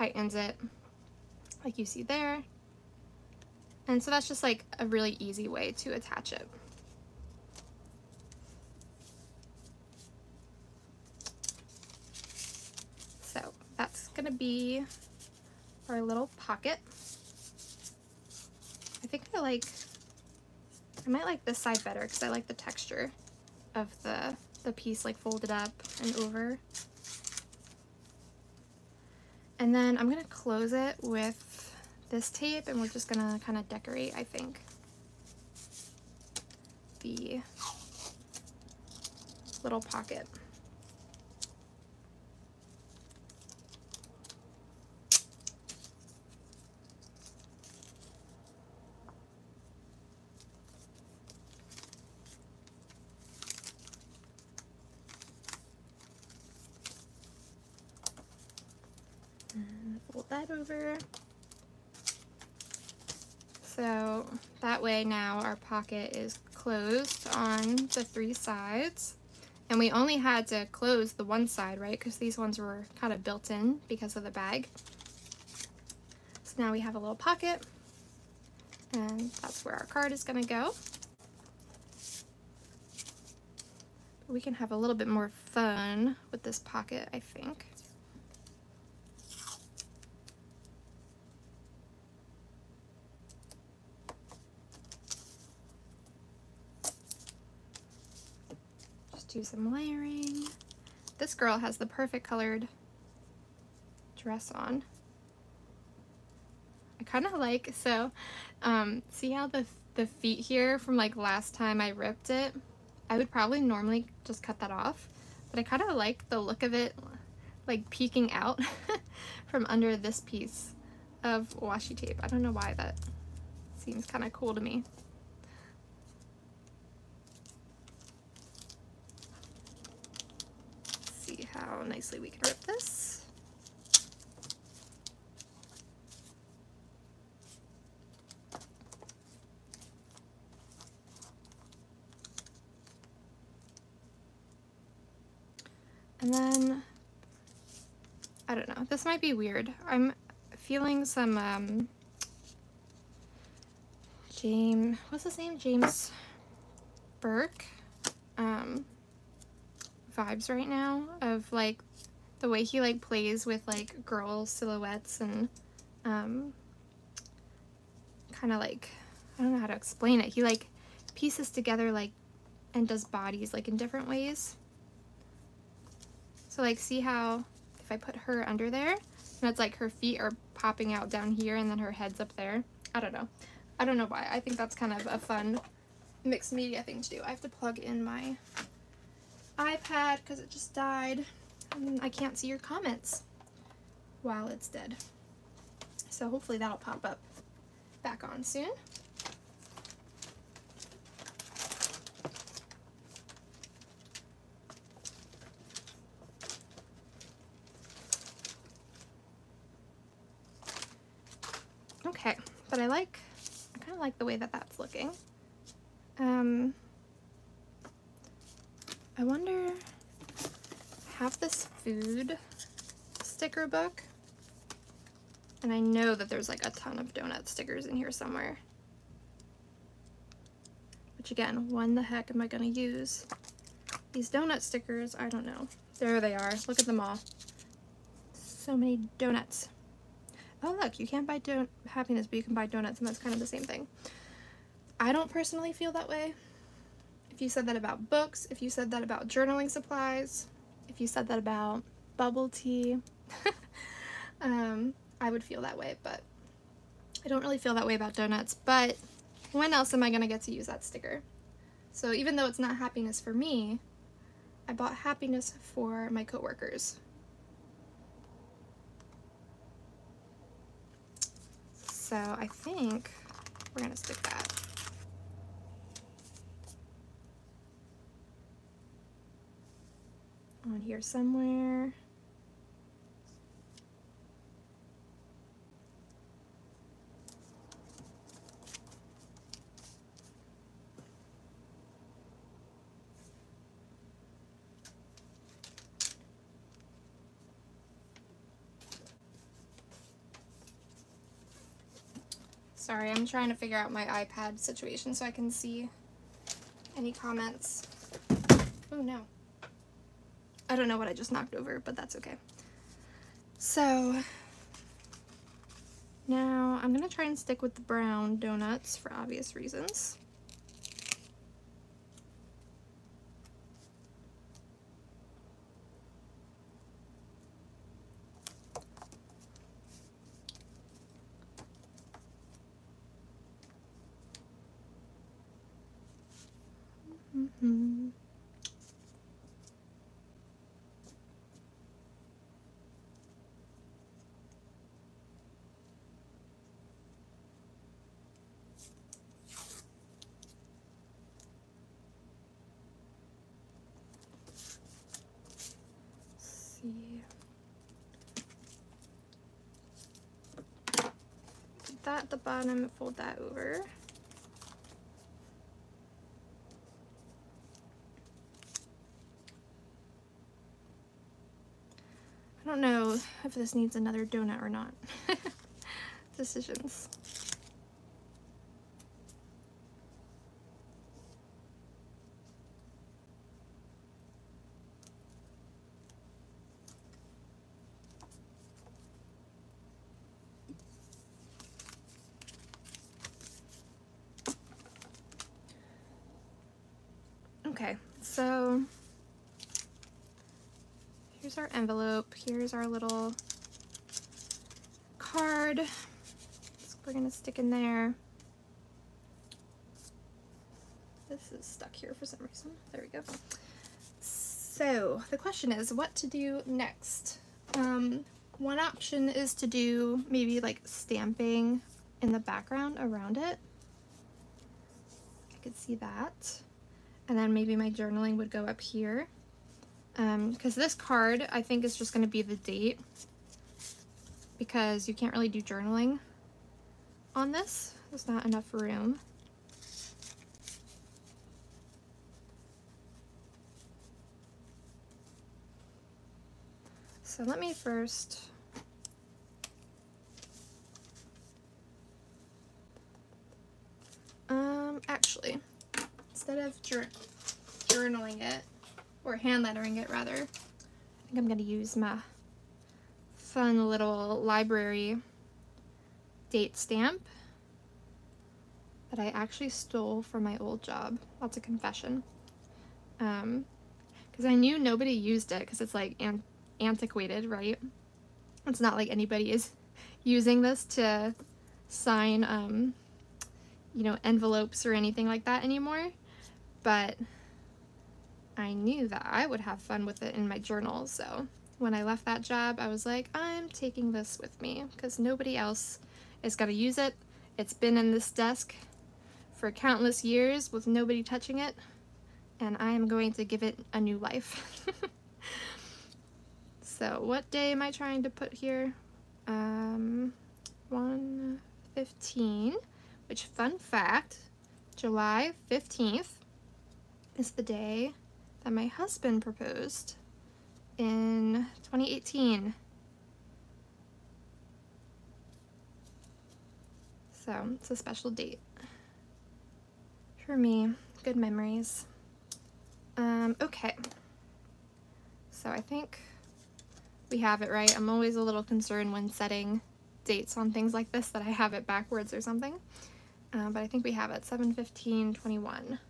tightens it like you see there. And so that's just like a really easy way to attach it. So that's gonna be our little pocket. I think I like, I might like this side better because I like the texture of the, the piece like folded up and over. And then I'm gonna close it with this tape and we're just gonna kind of decorate, I think, the little pocket. Over. So that way now our pocket is closed on the three sides, and we only had to close the one side, right, because these ones were kind of built in because of the bag. So now we have a little pocket, and that's where our card is going to go. We can have a little bit more fun with this pocket, I think. Do some layering. This girl has the perfect colored dress on. I kind of like, so um, see how the, the feet here from like last time I ripped it? I would probably normally just cut that off, but I kind of like the look of it like peeking out from under this piece of washi tape. I don't know why, that seems kind of cool to me. How nicely we can rip this. And then, I don't know, this might be weird. I'm feeling some, um, James, what's his name? James Burke? Um, vibes right now of like the way he like plays with like girl silhouettes and um kind of like, I don't know how to explain it, he like pieces together like and does bodies like in different ways. So like see how if I put her under there and it's like her feet are popping out down here and then her head's up there. I don't know, I don't know why. I think that's kind of a fun mixed media thing to do. I have to plug in my iPad because it just died and I can't see your comments while it's dead, so hopefully that'll pop up back on soon. Okay, but I like, I kind of like the way that that's looking. um I wonder, I have this food sticker book, and I know that there's like a ton of donut stickers in here somewhere. Which again, when the heck am I gonna use these donut stickers? I don't know. There they are, look at them all. So many donuts. Oh look, you can't buy don- happiness, but you can buy donuts, and that's kind of the same thing. I don't personally feel that way. If you said that about books, if you said that about journaling supplies, if you said that about bubble tea, um, I would feel that way, but I don't really feel that way about donuts. But when else am I going to get to use that sticker? So even though it's not happiness for me, I bought happiness for my coworkers. So I think we're going to stick that. On here somewhere. Sorry, I'm trying to figure out my iPad situation so I can see any comments. Oh no. I don't know what I just knocked over, but that's okay. So now I'm gonna try and stick with the brown donuts for obvious reasons. Mm-hmm. At the bottom and fold that over. I don't know if this needs another donut or not. Decisions. So here's our envelope, here's our little card we're gonna stick in there. This is stuck here for some reason. There we go. So the question is what to do next. Um, one option is to do maybe like stamping in the background around it. I could see that. And then maybe my journaling would go up here. Um, because this card, I think, is just going to be the date. Because you can't really do journaling on this. There's not enough room. So let me first... Um, actually... Instead of jour journaling it, or hand lettering it rather, I think I'm going to use my fun little library date stamp that I actually stole from my old job. That's a confession. Um, because I knew nobody used it because it's like an antiquated, right? It's not like anybody is using this to sign, um, you know, envelopes or anything like that anymore. But I knew that I would have fun with it in my journal, so when I left that job, I was like, I'm taking this with me, because nobody else is going to use it. It's been in this desk for countless years with nobody touching it, and I am going to give it a new life. So what day am I trying to put here? Um, one fifteen, which, fun fact, July fifteenth, is the day that my husband proposed in twenty eighteen. So it's a special date for me. Good memories. Um, okay. So I think we have it right. I'm always a little concerned when setting dates on things like this that I have it backwards or something. Uh, but I think we have it. seven fifteen twenty-one.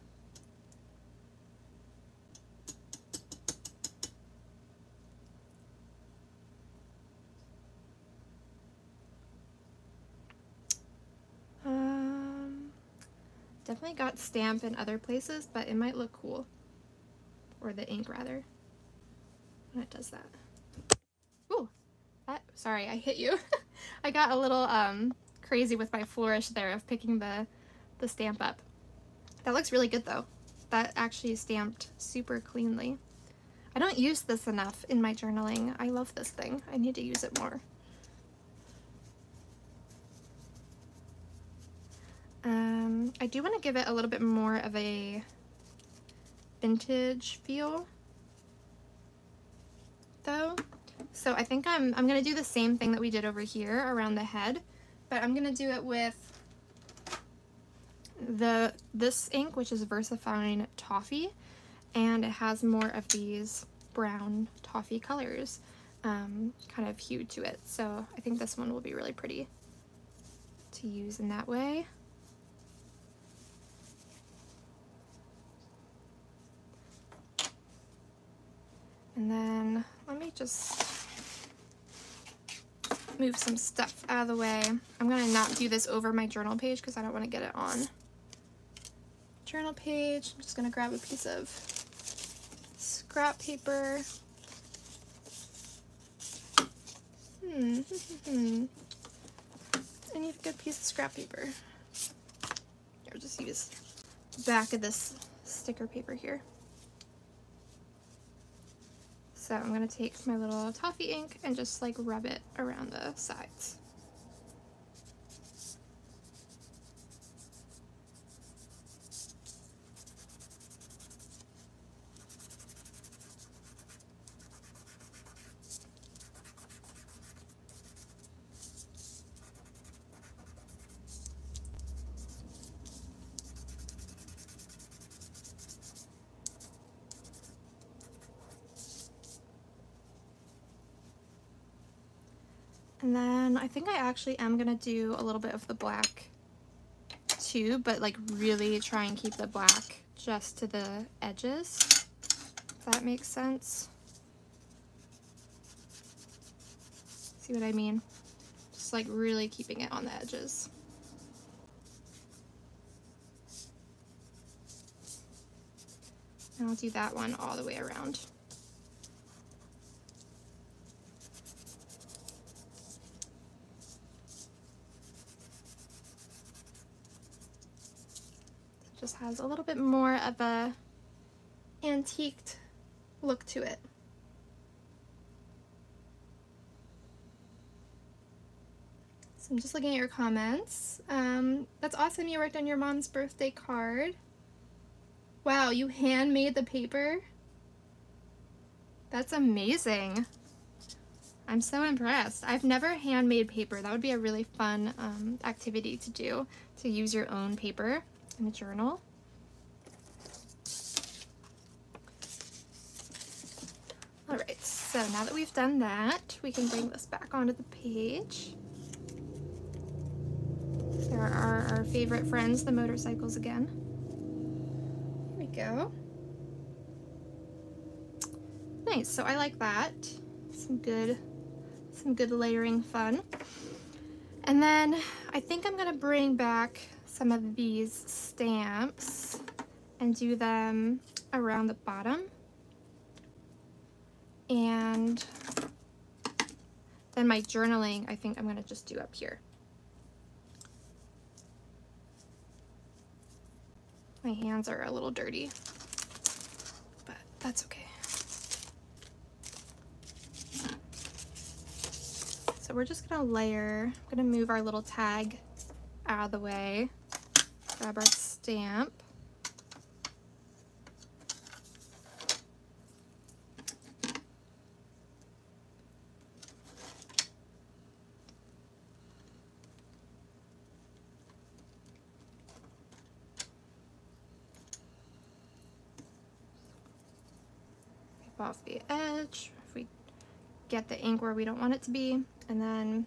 Definitely got stamp in other places, but it might look cool, or the ink rather, when it does that. Ooh, that, sorry, I hit you. I got a little um, crazy with my flourish there of picking the, the stamp up. That looks really good though. That actually stamped super cleanly. I don't use this enough in my journaling. I love this thing. I need to use it more. Um, I do want to give it a little bit more of a vintage feel though. So I think I'm, I'm going to do the same thing that we did over here around the head, but I'm going to do it with the this ink, which is VersaFine Toffee, and it has more of these brown toffee colors, um, kind of hue to it. So I think this one will be really pretty to use in that way. And then let me just move some stuff out of the way. I'm gonna not do this over my journal page because I don't want to get it on journal page. I'm just gonna grab a piece of scrap paper. Hmm. I need a good piece of scrap paper. I'll just use the back of this sticker paper here. So I'm gonna take my little toffee ink and just like rub it around the sides. And then I think I actually am gonna do a little bit of the black too, but like really try and keep the black just to the edges, if that makes sense. See what I mean? Just like really keeping it on the edges. And I'll do that one all the way around. Just has a little bit more of a antiqued look to it. So I'm just looking at your comments. Um, that's awesome you worked on your mom's birthday card. Wow, you handmade the paper? That's amazing. I'm so impressed. I've never handmade paper. That would be a really fun um, activity to do, to use your own paper in a journal. All right, so now that we've done that, we can bring this back onto the page. There are our favorite friends, the motorcycles, again. There we go. Nice, so I like that. Some good, some good layering fun. And then I think I'm gonna bring back some of these stamps and do them around the bottom, and then my journaling I think I'm gonna just do up here. My hands are a little dirty, but that's okay. So we're just gonna layer. I'm gonna move our little tag out of the way. Grab our stamp. Rip off the edge if we get the ink where we don't want it to be. And then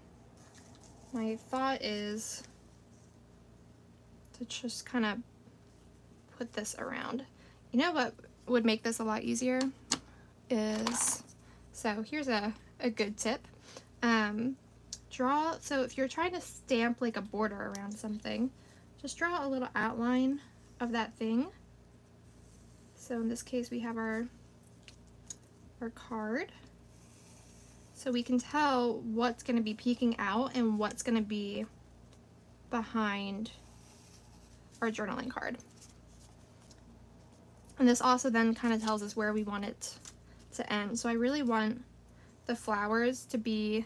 my thought is to just kind of put this around. You know what would make this a lot easier is, so here's a, a good tip. Um, draw, so if you're trying to stamp like a border around something, just draw a little outline of that thing. So in this case we have our, our card. So we can tell what's gonna be peeking out and what's gonna be behind our journaling card. And this also then kind of tells us where we want it to end. So I really want the flowers to be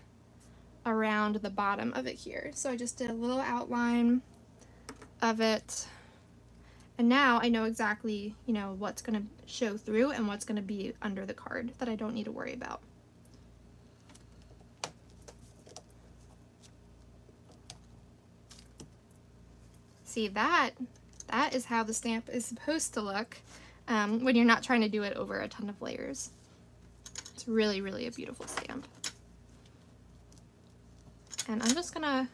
around the bottom of it here. So I just did a little outline of it. And now I know exactly, you know, what's going to show through and what's going to be under the card that I don't need to worry about. See, that That is how the stamp is supposed to look um, when you're not trying to do it over a ton of layers. It's really, really a beautiful stamp. And I'm just gonna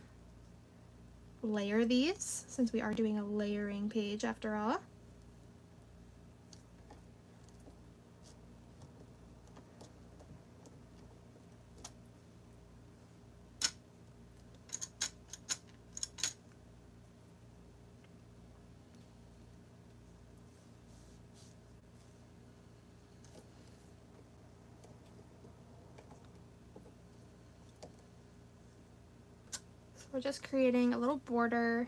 layer these since we are doing a layering page after all. We're just creating a little border.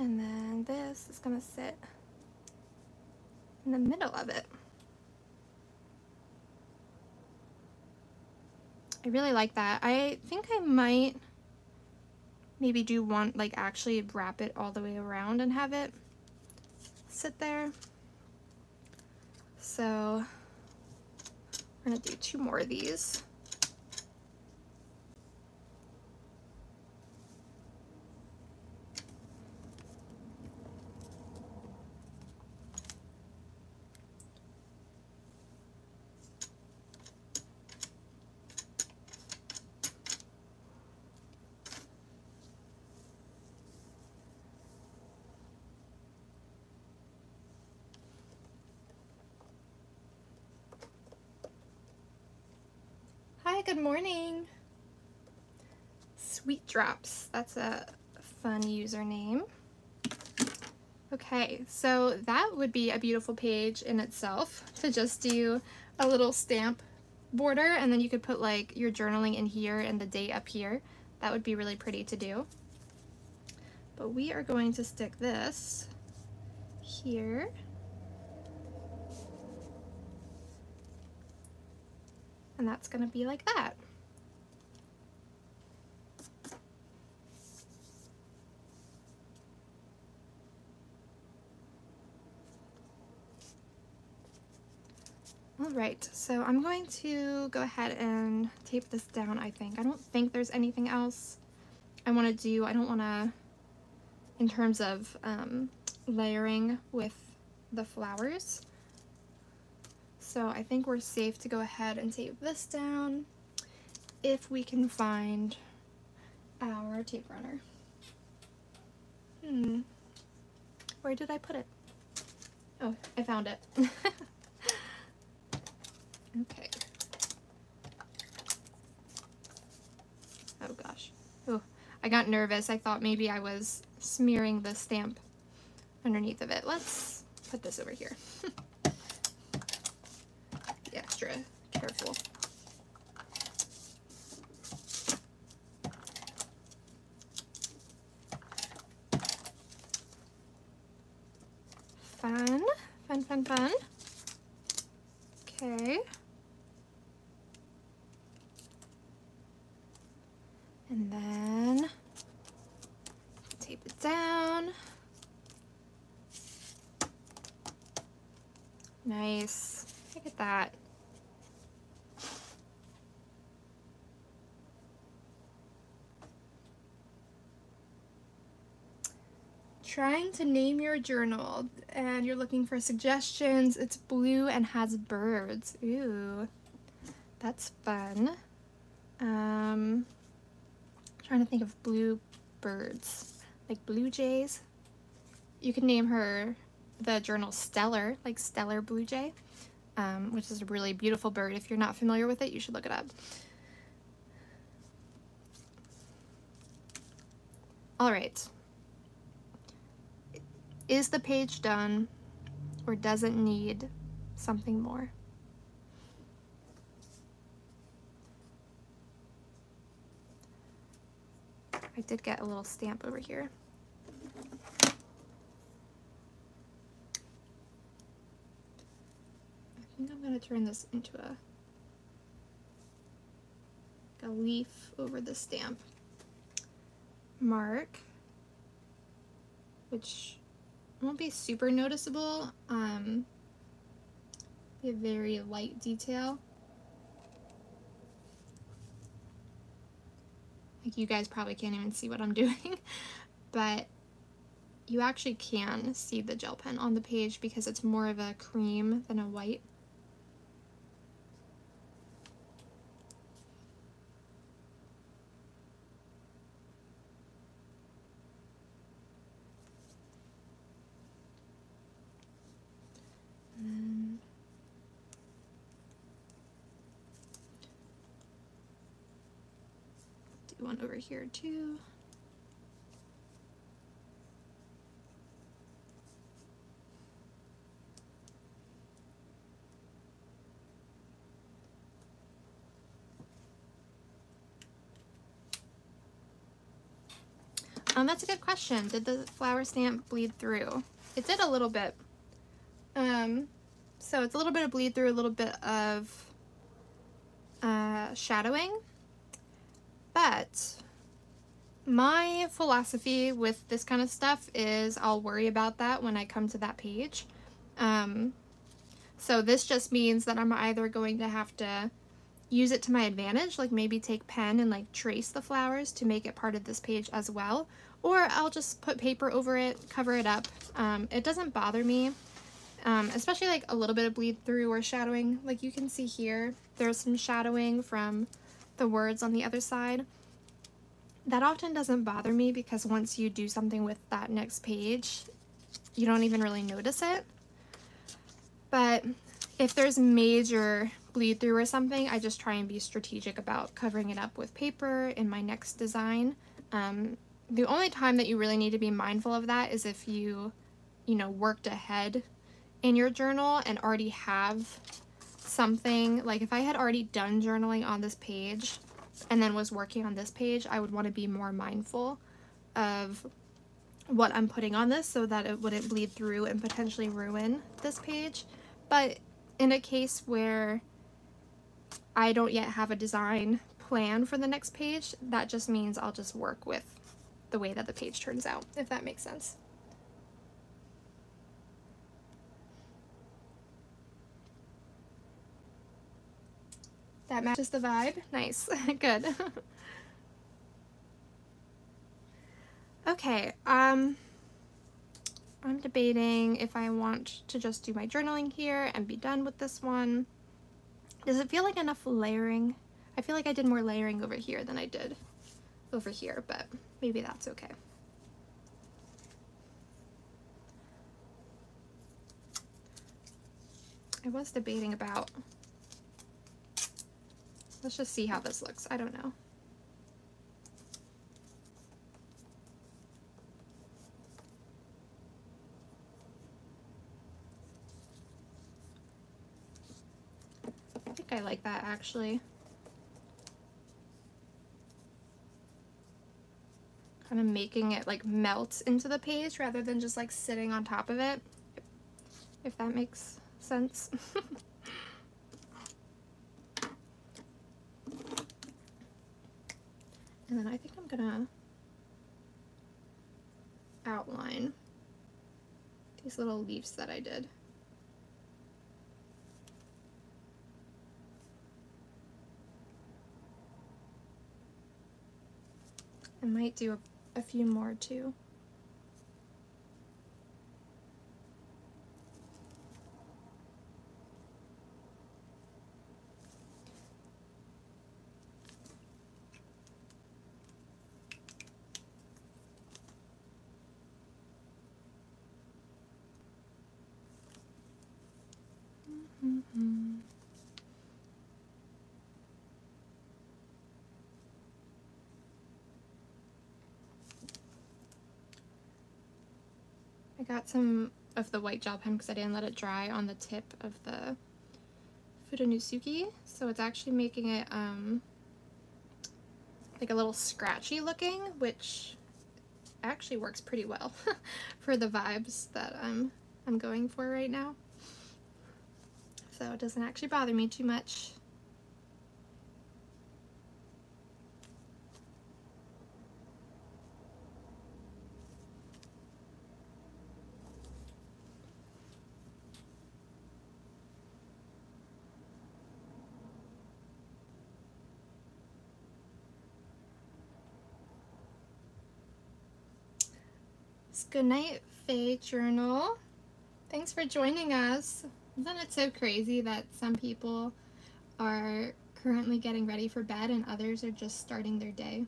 And then this is gonna sit in the middle of it. I really like that. I think I might maybe do want, like, actually wrap it all the way around and have it sit there. So we're gonna do two more of these. Good morning. Sweet Drops, that's a fun username. Okay, so that would be a beautiful page in itself to just do a little stamp border, and then you could put like your journaling in here and the date up here. That would be really pretty to do. But we are going to stick this here. And that's gonna be like that. All right, so I'm going to go ahead and tape this down, I think. I don't think there's anything else I wanna do. I don't wanna, in terms of um, layering with the flowers. So I think we're safe to go ahead and tape this down if we can find our tape runner. Hmm, where did I put it? Oh, I found it. Okay. Oh gosh. Oh, I got nervous. I thought maybe I was smearing the stamp underneath of it. Let's put this over here. Extra careful. Fun, fun, fun, fun. Okay. And then tape it down. Nice. Look at that. Trying to name your journal, and you're looking for suggestions. It's blue and has birds. Ooh, that's fun. Um, trying to think of blue birds, like blue jays. You could name her the journal Stellar, like Stellar Blue Jay, um, which is a really beautiful bird. If you're not familiar with it, you should look it up. All right. Is the page done, or does it need something more? I did get a little stamp over here. I think I'm gonna turn this into a, like a leaf over the stamp mark, which won't be super noticeable. Um, be a very light detail. Like, you guys probably can't even see what I'm doing, but you actually can see the gel pen on the page because it's more of a cream than a white. Over here too. Um, that's a good question. Did the flower stamp bleed through? It did a little bit. Um, so it's a little bit of bleed through, a little bit of uh, shadowing. But my philosophy with this kind of stuff is I'll worry about that when I come to that page. Um, so this just means that I'm either going to have to use it to my advantage, like maybe take pen and like trace the flowers to make it part of this page as well, or I'll just put paper over it, cover it up. Um, it doesn't bother me, um, especially like a little bit of bleed through or shadowing. Like you can see here, there's some shadowing from the words on the other side. That often doesn't bother me because once you do something with that next page, you don't even really notice it. But if there's major bleed through or something, I just try and be strategic about covering it up with paper in my next design. Um, the only time that you really need to be mindful of that is if you, you know, worked ahead in your journal and already have something. Like if I had already done journaling on this page and then was working on this page, I would want to be more mindful of what I'm putting on this so that it wouldn't bleed through and potentially ruin this page. But in a case where I don't yet have a design plan for the next page, that just means I'll just work with the way that the page turns out, if that makes sense. That matches the vibe. Nice. Good. Okay. Um, I'm debating if I want to just do my journaling here and be done with this one. Does it feel like enough layering? I feel like I did more layering over here than I did over here, but maybe that's okay. I was debating about... Let's just see how this looks. I don't know. I think I like that actually. Kind of making it like melt into the page rather than just like sitting on top of it, if that makes sense. And then I think I'm gonna outline these little leaves that I did. I might do a, a few more too. Got some of the white gel pen because I didn't let it dry on the tip of the Futonusuki, so it's actually making it um, like a little scratchy looking, which actually works pretty well for the vibes that I'm, I'm going for right now. So it doesn't actually bother me too much. Yes, good night, Faye Journal. Thanks for joining us. Isn't it so crazy that some people are currently getting ready for bed and others are just starting their day?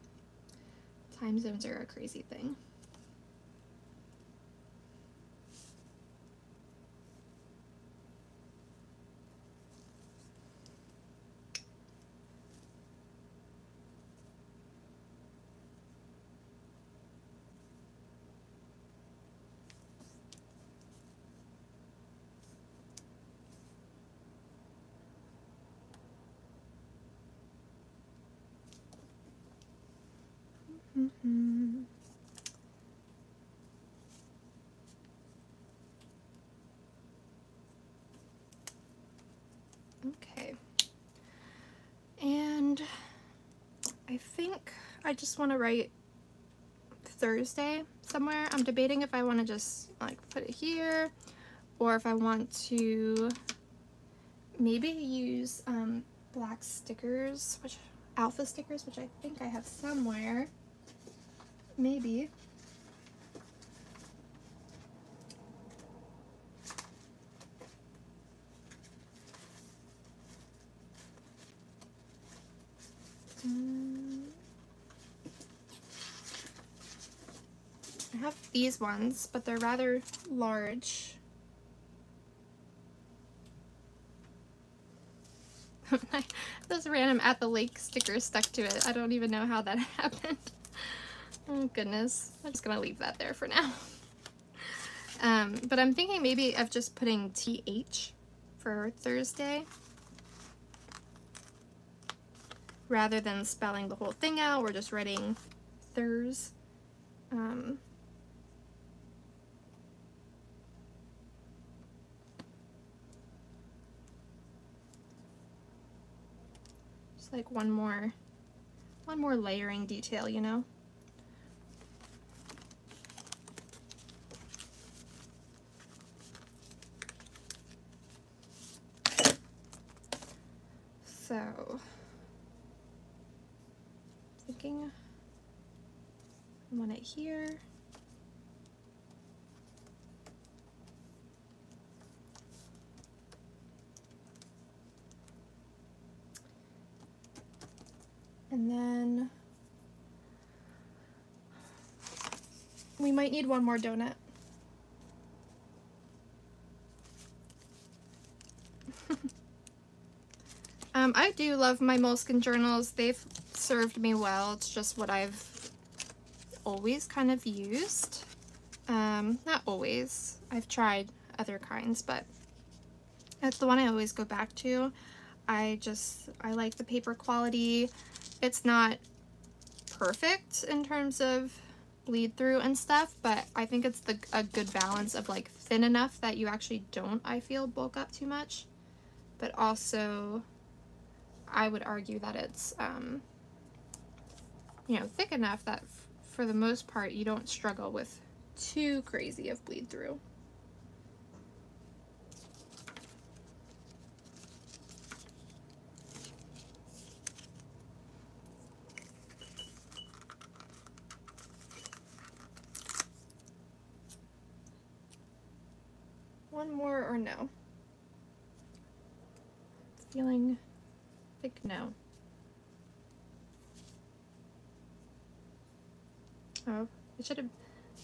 Time zones are a crazy thing. Mm-hmm. Okay, and I think I just want to write Thursday somewhere. I'm debating if I want to just like put it here or if I want to maybe use um, black stickers, which alpha stickers, which I think I have somewhere. Maybe. Um, I have these ones, but they're rather large. This random at the lake sticker stuck to it. I don't even know how that happened. Oh goodness, I'm just gonna leave that there for now. Um, but I'm thinking maybe of just putting T H for Thursday rather than spelling the whole thing out. We're just writing Thurs. Um, just like one more, one more layering detail, you know? So, thinking I want it here. And then we might need one more donut. Um, I do love my Moleskine journals. They've served me well. It's just what I've always kind of used. Um, not always. I've tried other kinds, but that's the one I always go back to. I just, I like the paper quality. It's not perfect in terms of bleed through and stuff, but I think it's the, a good balance of like thin enough that you actually don't, I feel, bulk up too much, but also I would argue that it's, um, you know, thick enough that f for the most part you don't struggle with too crazy of bleed through. One more or no? Feeling... I think no. Oh, it should have,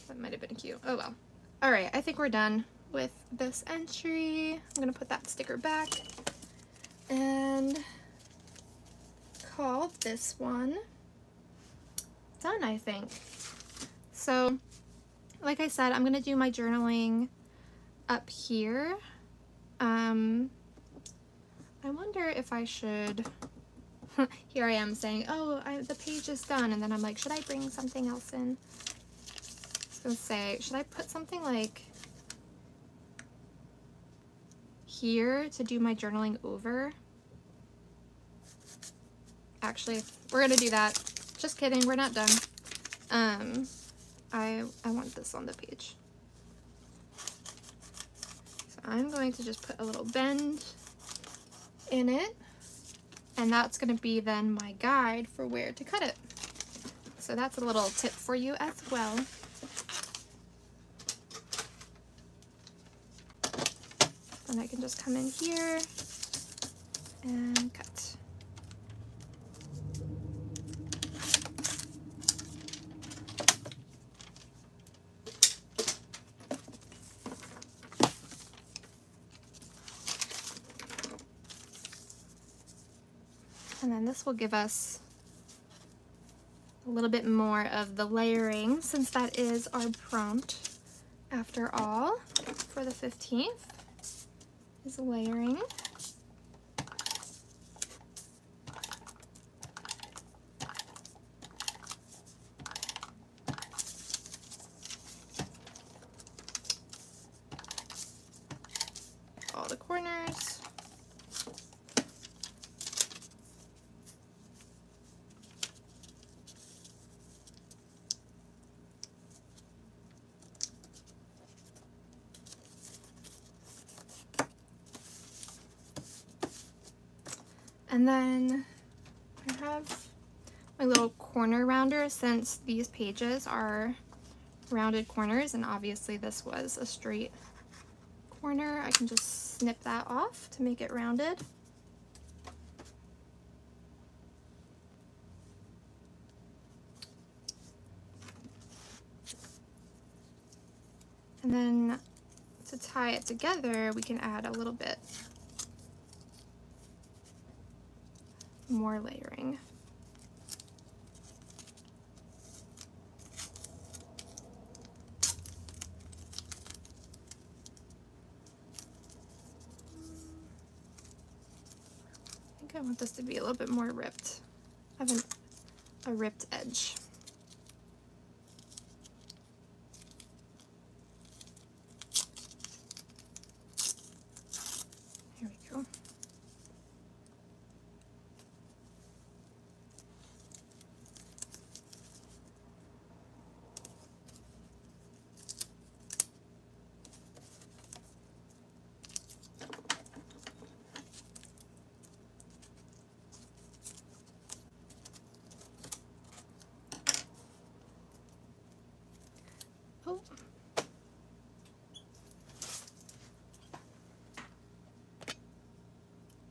that might have been cute. Oh well. All right, I think we're done with this entry. I'm gonna put that sticker back and call this one done, I think. So, like I said, I'm gonna do my journaling up here. Um, I wonder if I should, here I am saying, oh, I, the page is done, and then I'm like, should I bring something else in? I was gonna say, should I put something like here to do my journaling over? Actually, we're gonna do that. Just kidding, we're not done. Um, I, I want this on the page. So I'm going to just put a little bend in it, and that's going to be then my guide for where to cut it. So that's a little tip for you as well. Then I can just come in here and cut. And then this will give us a little bit more of the layering, since that is our prompt after all for the fifteenth, is layering. All the corners. And then I have my little corner rounder, since these pages are rounded corners, and obviously this was a straight corner. I can just snip that off to make it rounded. And then to tie it together, we can add a little bit more layering. I think I want this to be a little bit more ripped. I have an, a ripped edge. There we go.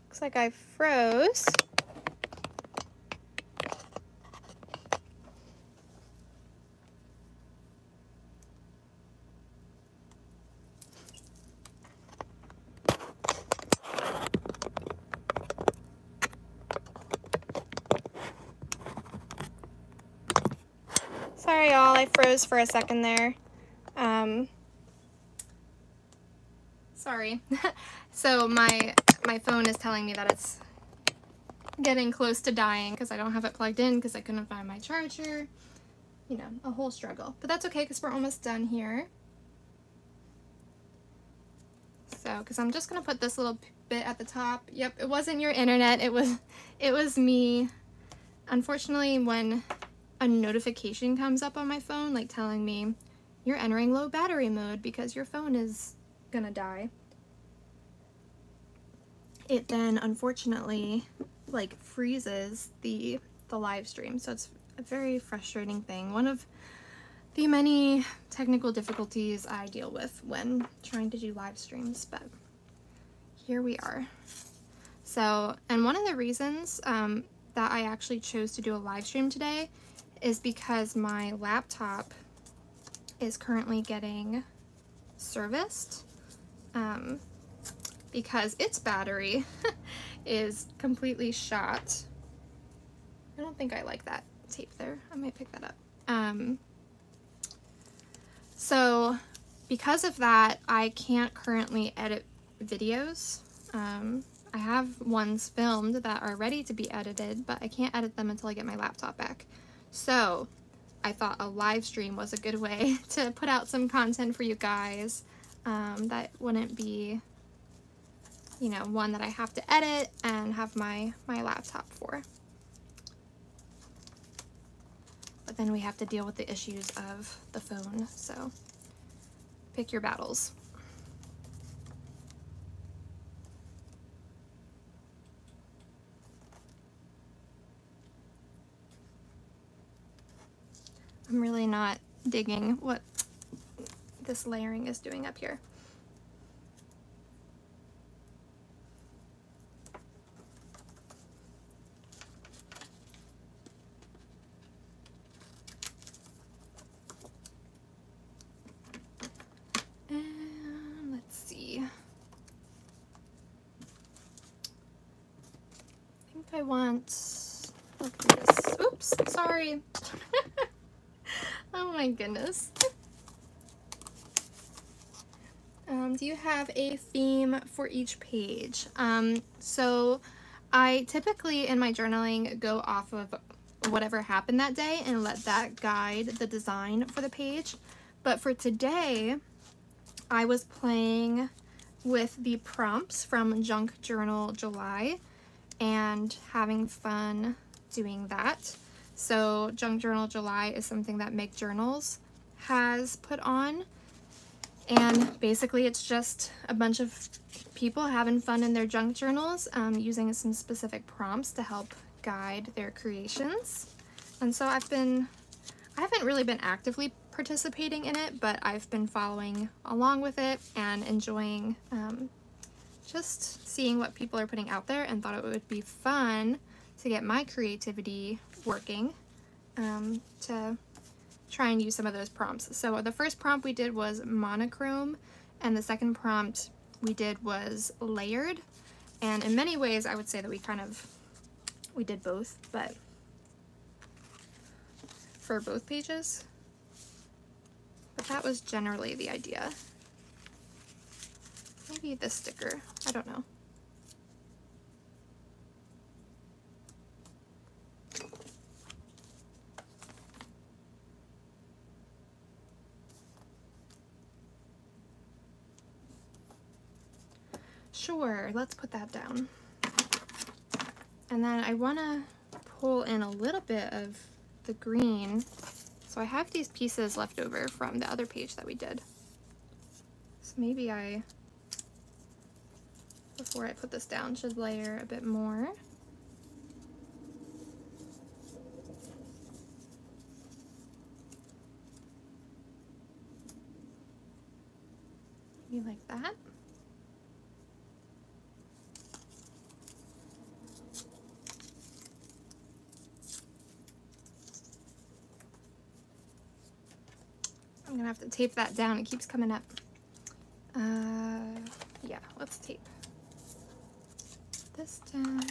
Looks like I froze. Sorry, y'all, I froze for a second there. Um, sorry. So my My phone is telling me that it's getting close to dying because I don't have it plugged in because I couldn't find my charger. You know, a whole struggle. But that's okay because we're almost done here. So, because I'm just going to put this little bit at the top. Yep, it wasn't your internet. It was, it was me. Unfortunately, when a notification comes up on my phone, like telling me, you're entering low battery mode because your phone is going to die, it then unfortunately like freezes the the live stream. So it's a very frustrating thing, one of the many technical difficulties I deal with when trying to do live streams. But here we are. So, and one of the reasons um, that I actually chose to do a live stream today is because my laptop is currently getting serviced um, because its battery is completely shot. I don't think I like that tape there. I might pick that up. Um, so because of that, I can't currently edit videos. Um, I have ones filmed that are ready to be edited, but I can't edit them until I get my laptop back. So I thought a live stream was a good way to put out some content for you guys um, that wouldn't be, you know, one that I have to edit and have my, my laptop for. But then we have to deal with the issues of the phone, so pick your battles. I'm really not digging what this layering is doing up here. I want this. Oops, sorry. Oh my goodness. Um, do you have a theme for each page? Um, so I typically in my journaling go off of whatever happened that day and let that guide the design for the page. But for today, I was playing with the prompts from Junk Journal July and having fun doing that. So Junk Journal July is something that Meg Journals has put on. And basically it's just a bunch of people having fun in their junk journals, um, using some specific prompts to help guide their creations. And so I've been, I haven't really been actively participating in it, but I've been following along with it and enjoying um, just seeing what people are putting out there, and thought it would be fun to get my creativity working um, to try and use some of those prompts. So the first prompt we did was monochrome, and the second prompt we did was layered. And in many ways I would say that we kind of we did both, but for both pages, but that was generally the idea. Maybe this sticker, I don't know. Sure, let's put that down. And then I want to pull in a little bit of the green. So I have these pieces left over from the other page that we did. So maybe I, before I put this down, should layer a bit more. Maybe like that. I'm gonna have to tape that down, it keeps coming up. Uh, yeah, let's tape this down.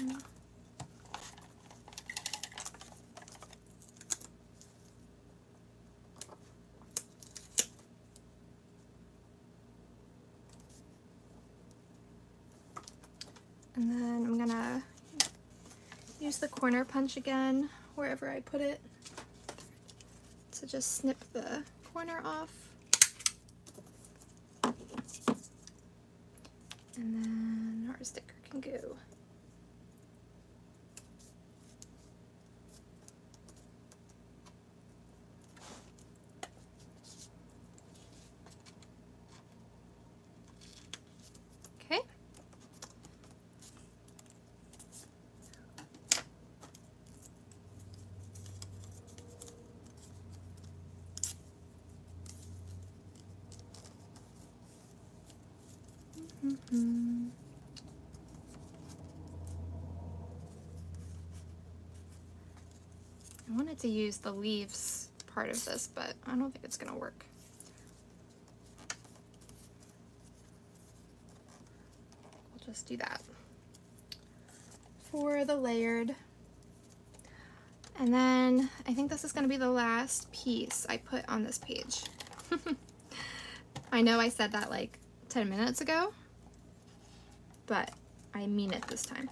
And then I'm gonna use the corner punch again, wherever I put it, to just snip the corner off, and then our sticker can go. Okay. Mm-hmm. I wanted to use the leaves part of this, but I don't think it's gonna work. We'll just do that for the layered. And then I think this is gonna be the last piece I put on this page. I know I said that like ten minutes ago, but I mean it this time.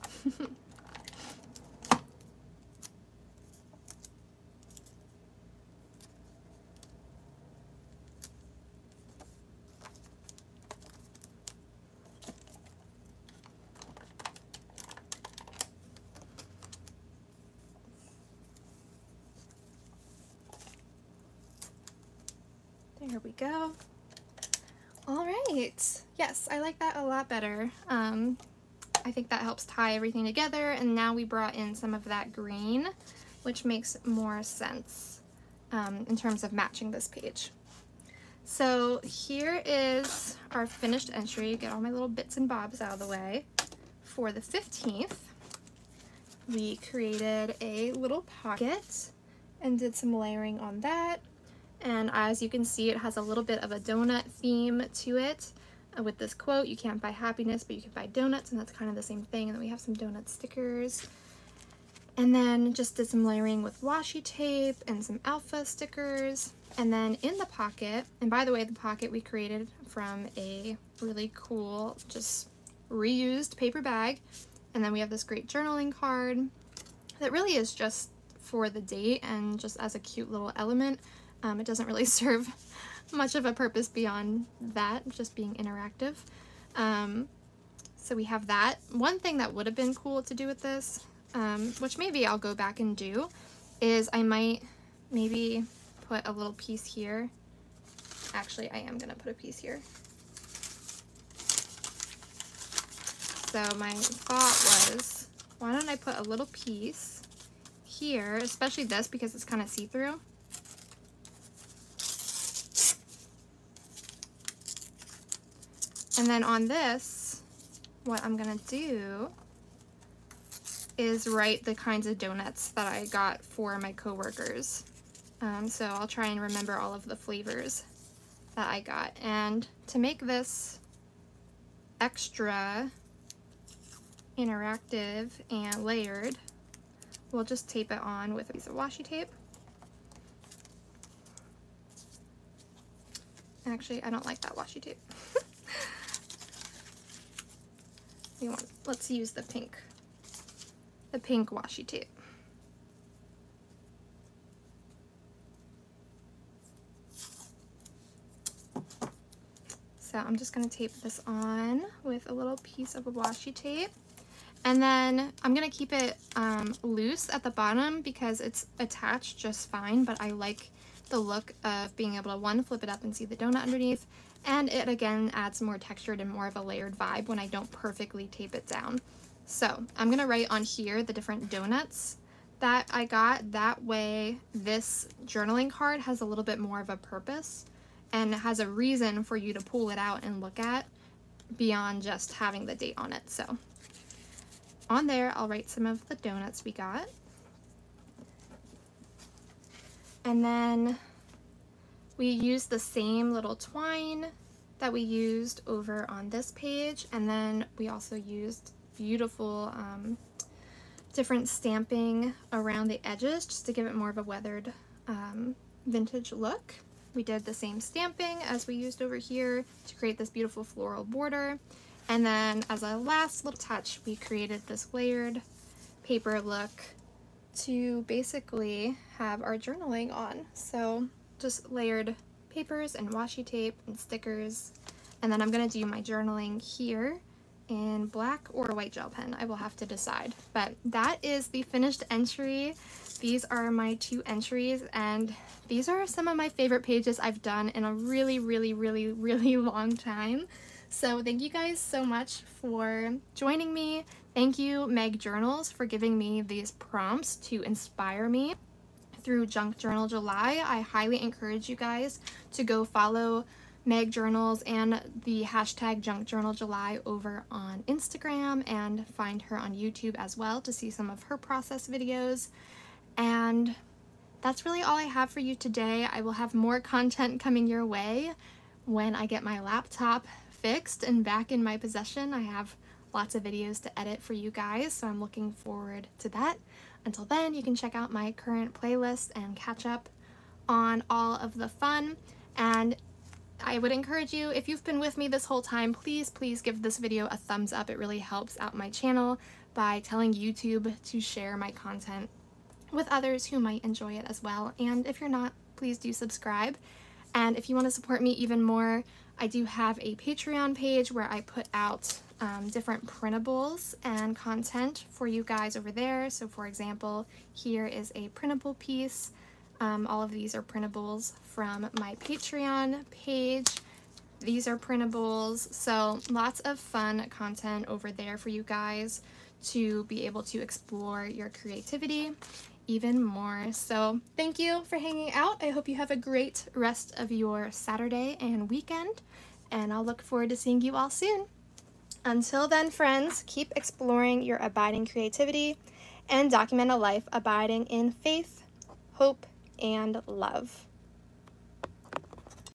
There we go. All right. Yes, I like that a lot better. Um, I think that helps tie everything together, and now we brought in some of that green, which makes more sense um, in terms of matching this page. So here is our finished entry. Get all my little bits and bobs out of the way. For the fifteenth, we created a little pocket and did some layering on that. And as you can see, it has a little bit of a donut theme to it. With this quote, you can't buy happiness, but you can buy donuts, and that's kind of the same thing. And then we have some donut stickers. And then just did some layering with washi tape and some alpha stickers. And then in the pocket, and by the way, the pocket we created from a really cool, just reused paper bag. And then we have this great journaling card that really is just for the date and just as a cute little element. Um, it doesn't really serve much of a purpose beyond that, just being interactive. Um, so we have that. One thing that would have been cool to do with this, um, which maybe I'll go back and do, is I might maybe put a little piece here. Actually, I am gonna put a piece here. So my thought was, why don't I put a little piece here, especially this because it's kind of see-through. And then on this, what I'm gonna do is write the kinds of donuts that I got for my coworkers. Um, so I'll try and remember all of the flavors that I got. And to make this extra interactive and layered, we'll just tape it on with a piece of washi tape. Actually, I don't like that washi tape. we want, let's use the pink, the pink washi tape. So I'm just gonna tape this on with a little piece of a washi tape. And then I'm gonna keep it um, loose at the bottom because it's attached just fine, but I like the look of being able to, one, flip it up and see the donut underneath, and it again adds more textured and more of a layered vibe when I don't perfectly tape it down. So I'm gonna write on here the different donuts that I got. That way this journaling card has a little bit more of a purpose and it has a reason for you to pull it out and look at beyond just having the date on it. So on there, I'll write some of the donuts we got. And then we use the same little twine that we used over on this page. And then we also used beautiful um, different stamping around the edges just to give it more of a weathered um, vintage look. We did the same stamping as we used over here to create this beautiful floral border. And then as a last little touch, we created this layered paper look to basically have our journaling on. So just layered papers and washi tape and stickers. And then I'm gonna do my journaling here in black or a white gel pen. I will have to decide. But that is the finished entry. These are my two entries, and these are some of my favorite pages I've done in a really, really, really, really long time. So thank you guys so much for joining me. Thank you, Meg Journals, for giving me these prompts to inspire me through Junk Journal July. I highly encourage you guys to go follow Meg Journals and the hashtag Junk Journal July over on Instagram, and find her on YouTube as well to see some of her process videos. And that's really all I have for you today. I will have more content coming your way when I get my laptop fixed and back in my possession. I have lots of videos to edit for you guys, so I'm looking forward to that. Until then, you can check out my current playlist and catch up on all of the fun. And I would encourage you, if you've been with me this whole time, please, please give this video a thumbs up. It really helps out my channel by telling YouTube to share my content with others who might enjoy it as well. And if you're not, please do subscribe. And if you want to support me even more, I do have a Patreon page where I put out um, different printables and content for you guys over there. So for example, here is a printable piece. Um, all of these are printables from my Patreon page. These are printables. So lots of fun content over there for you guys to be able to explore your creativity even more. So thank you for hanging out. I hope you have a great rest of your Saturday and weekend, and I'll look forward to seeing you all soon. Until then, friends, keep exploring your abiding creativity and document a life abiding in faith, hope, and love.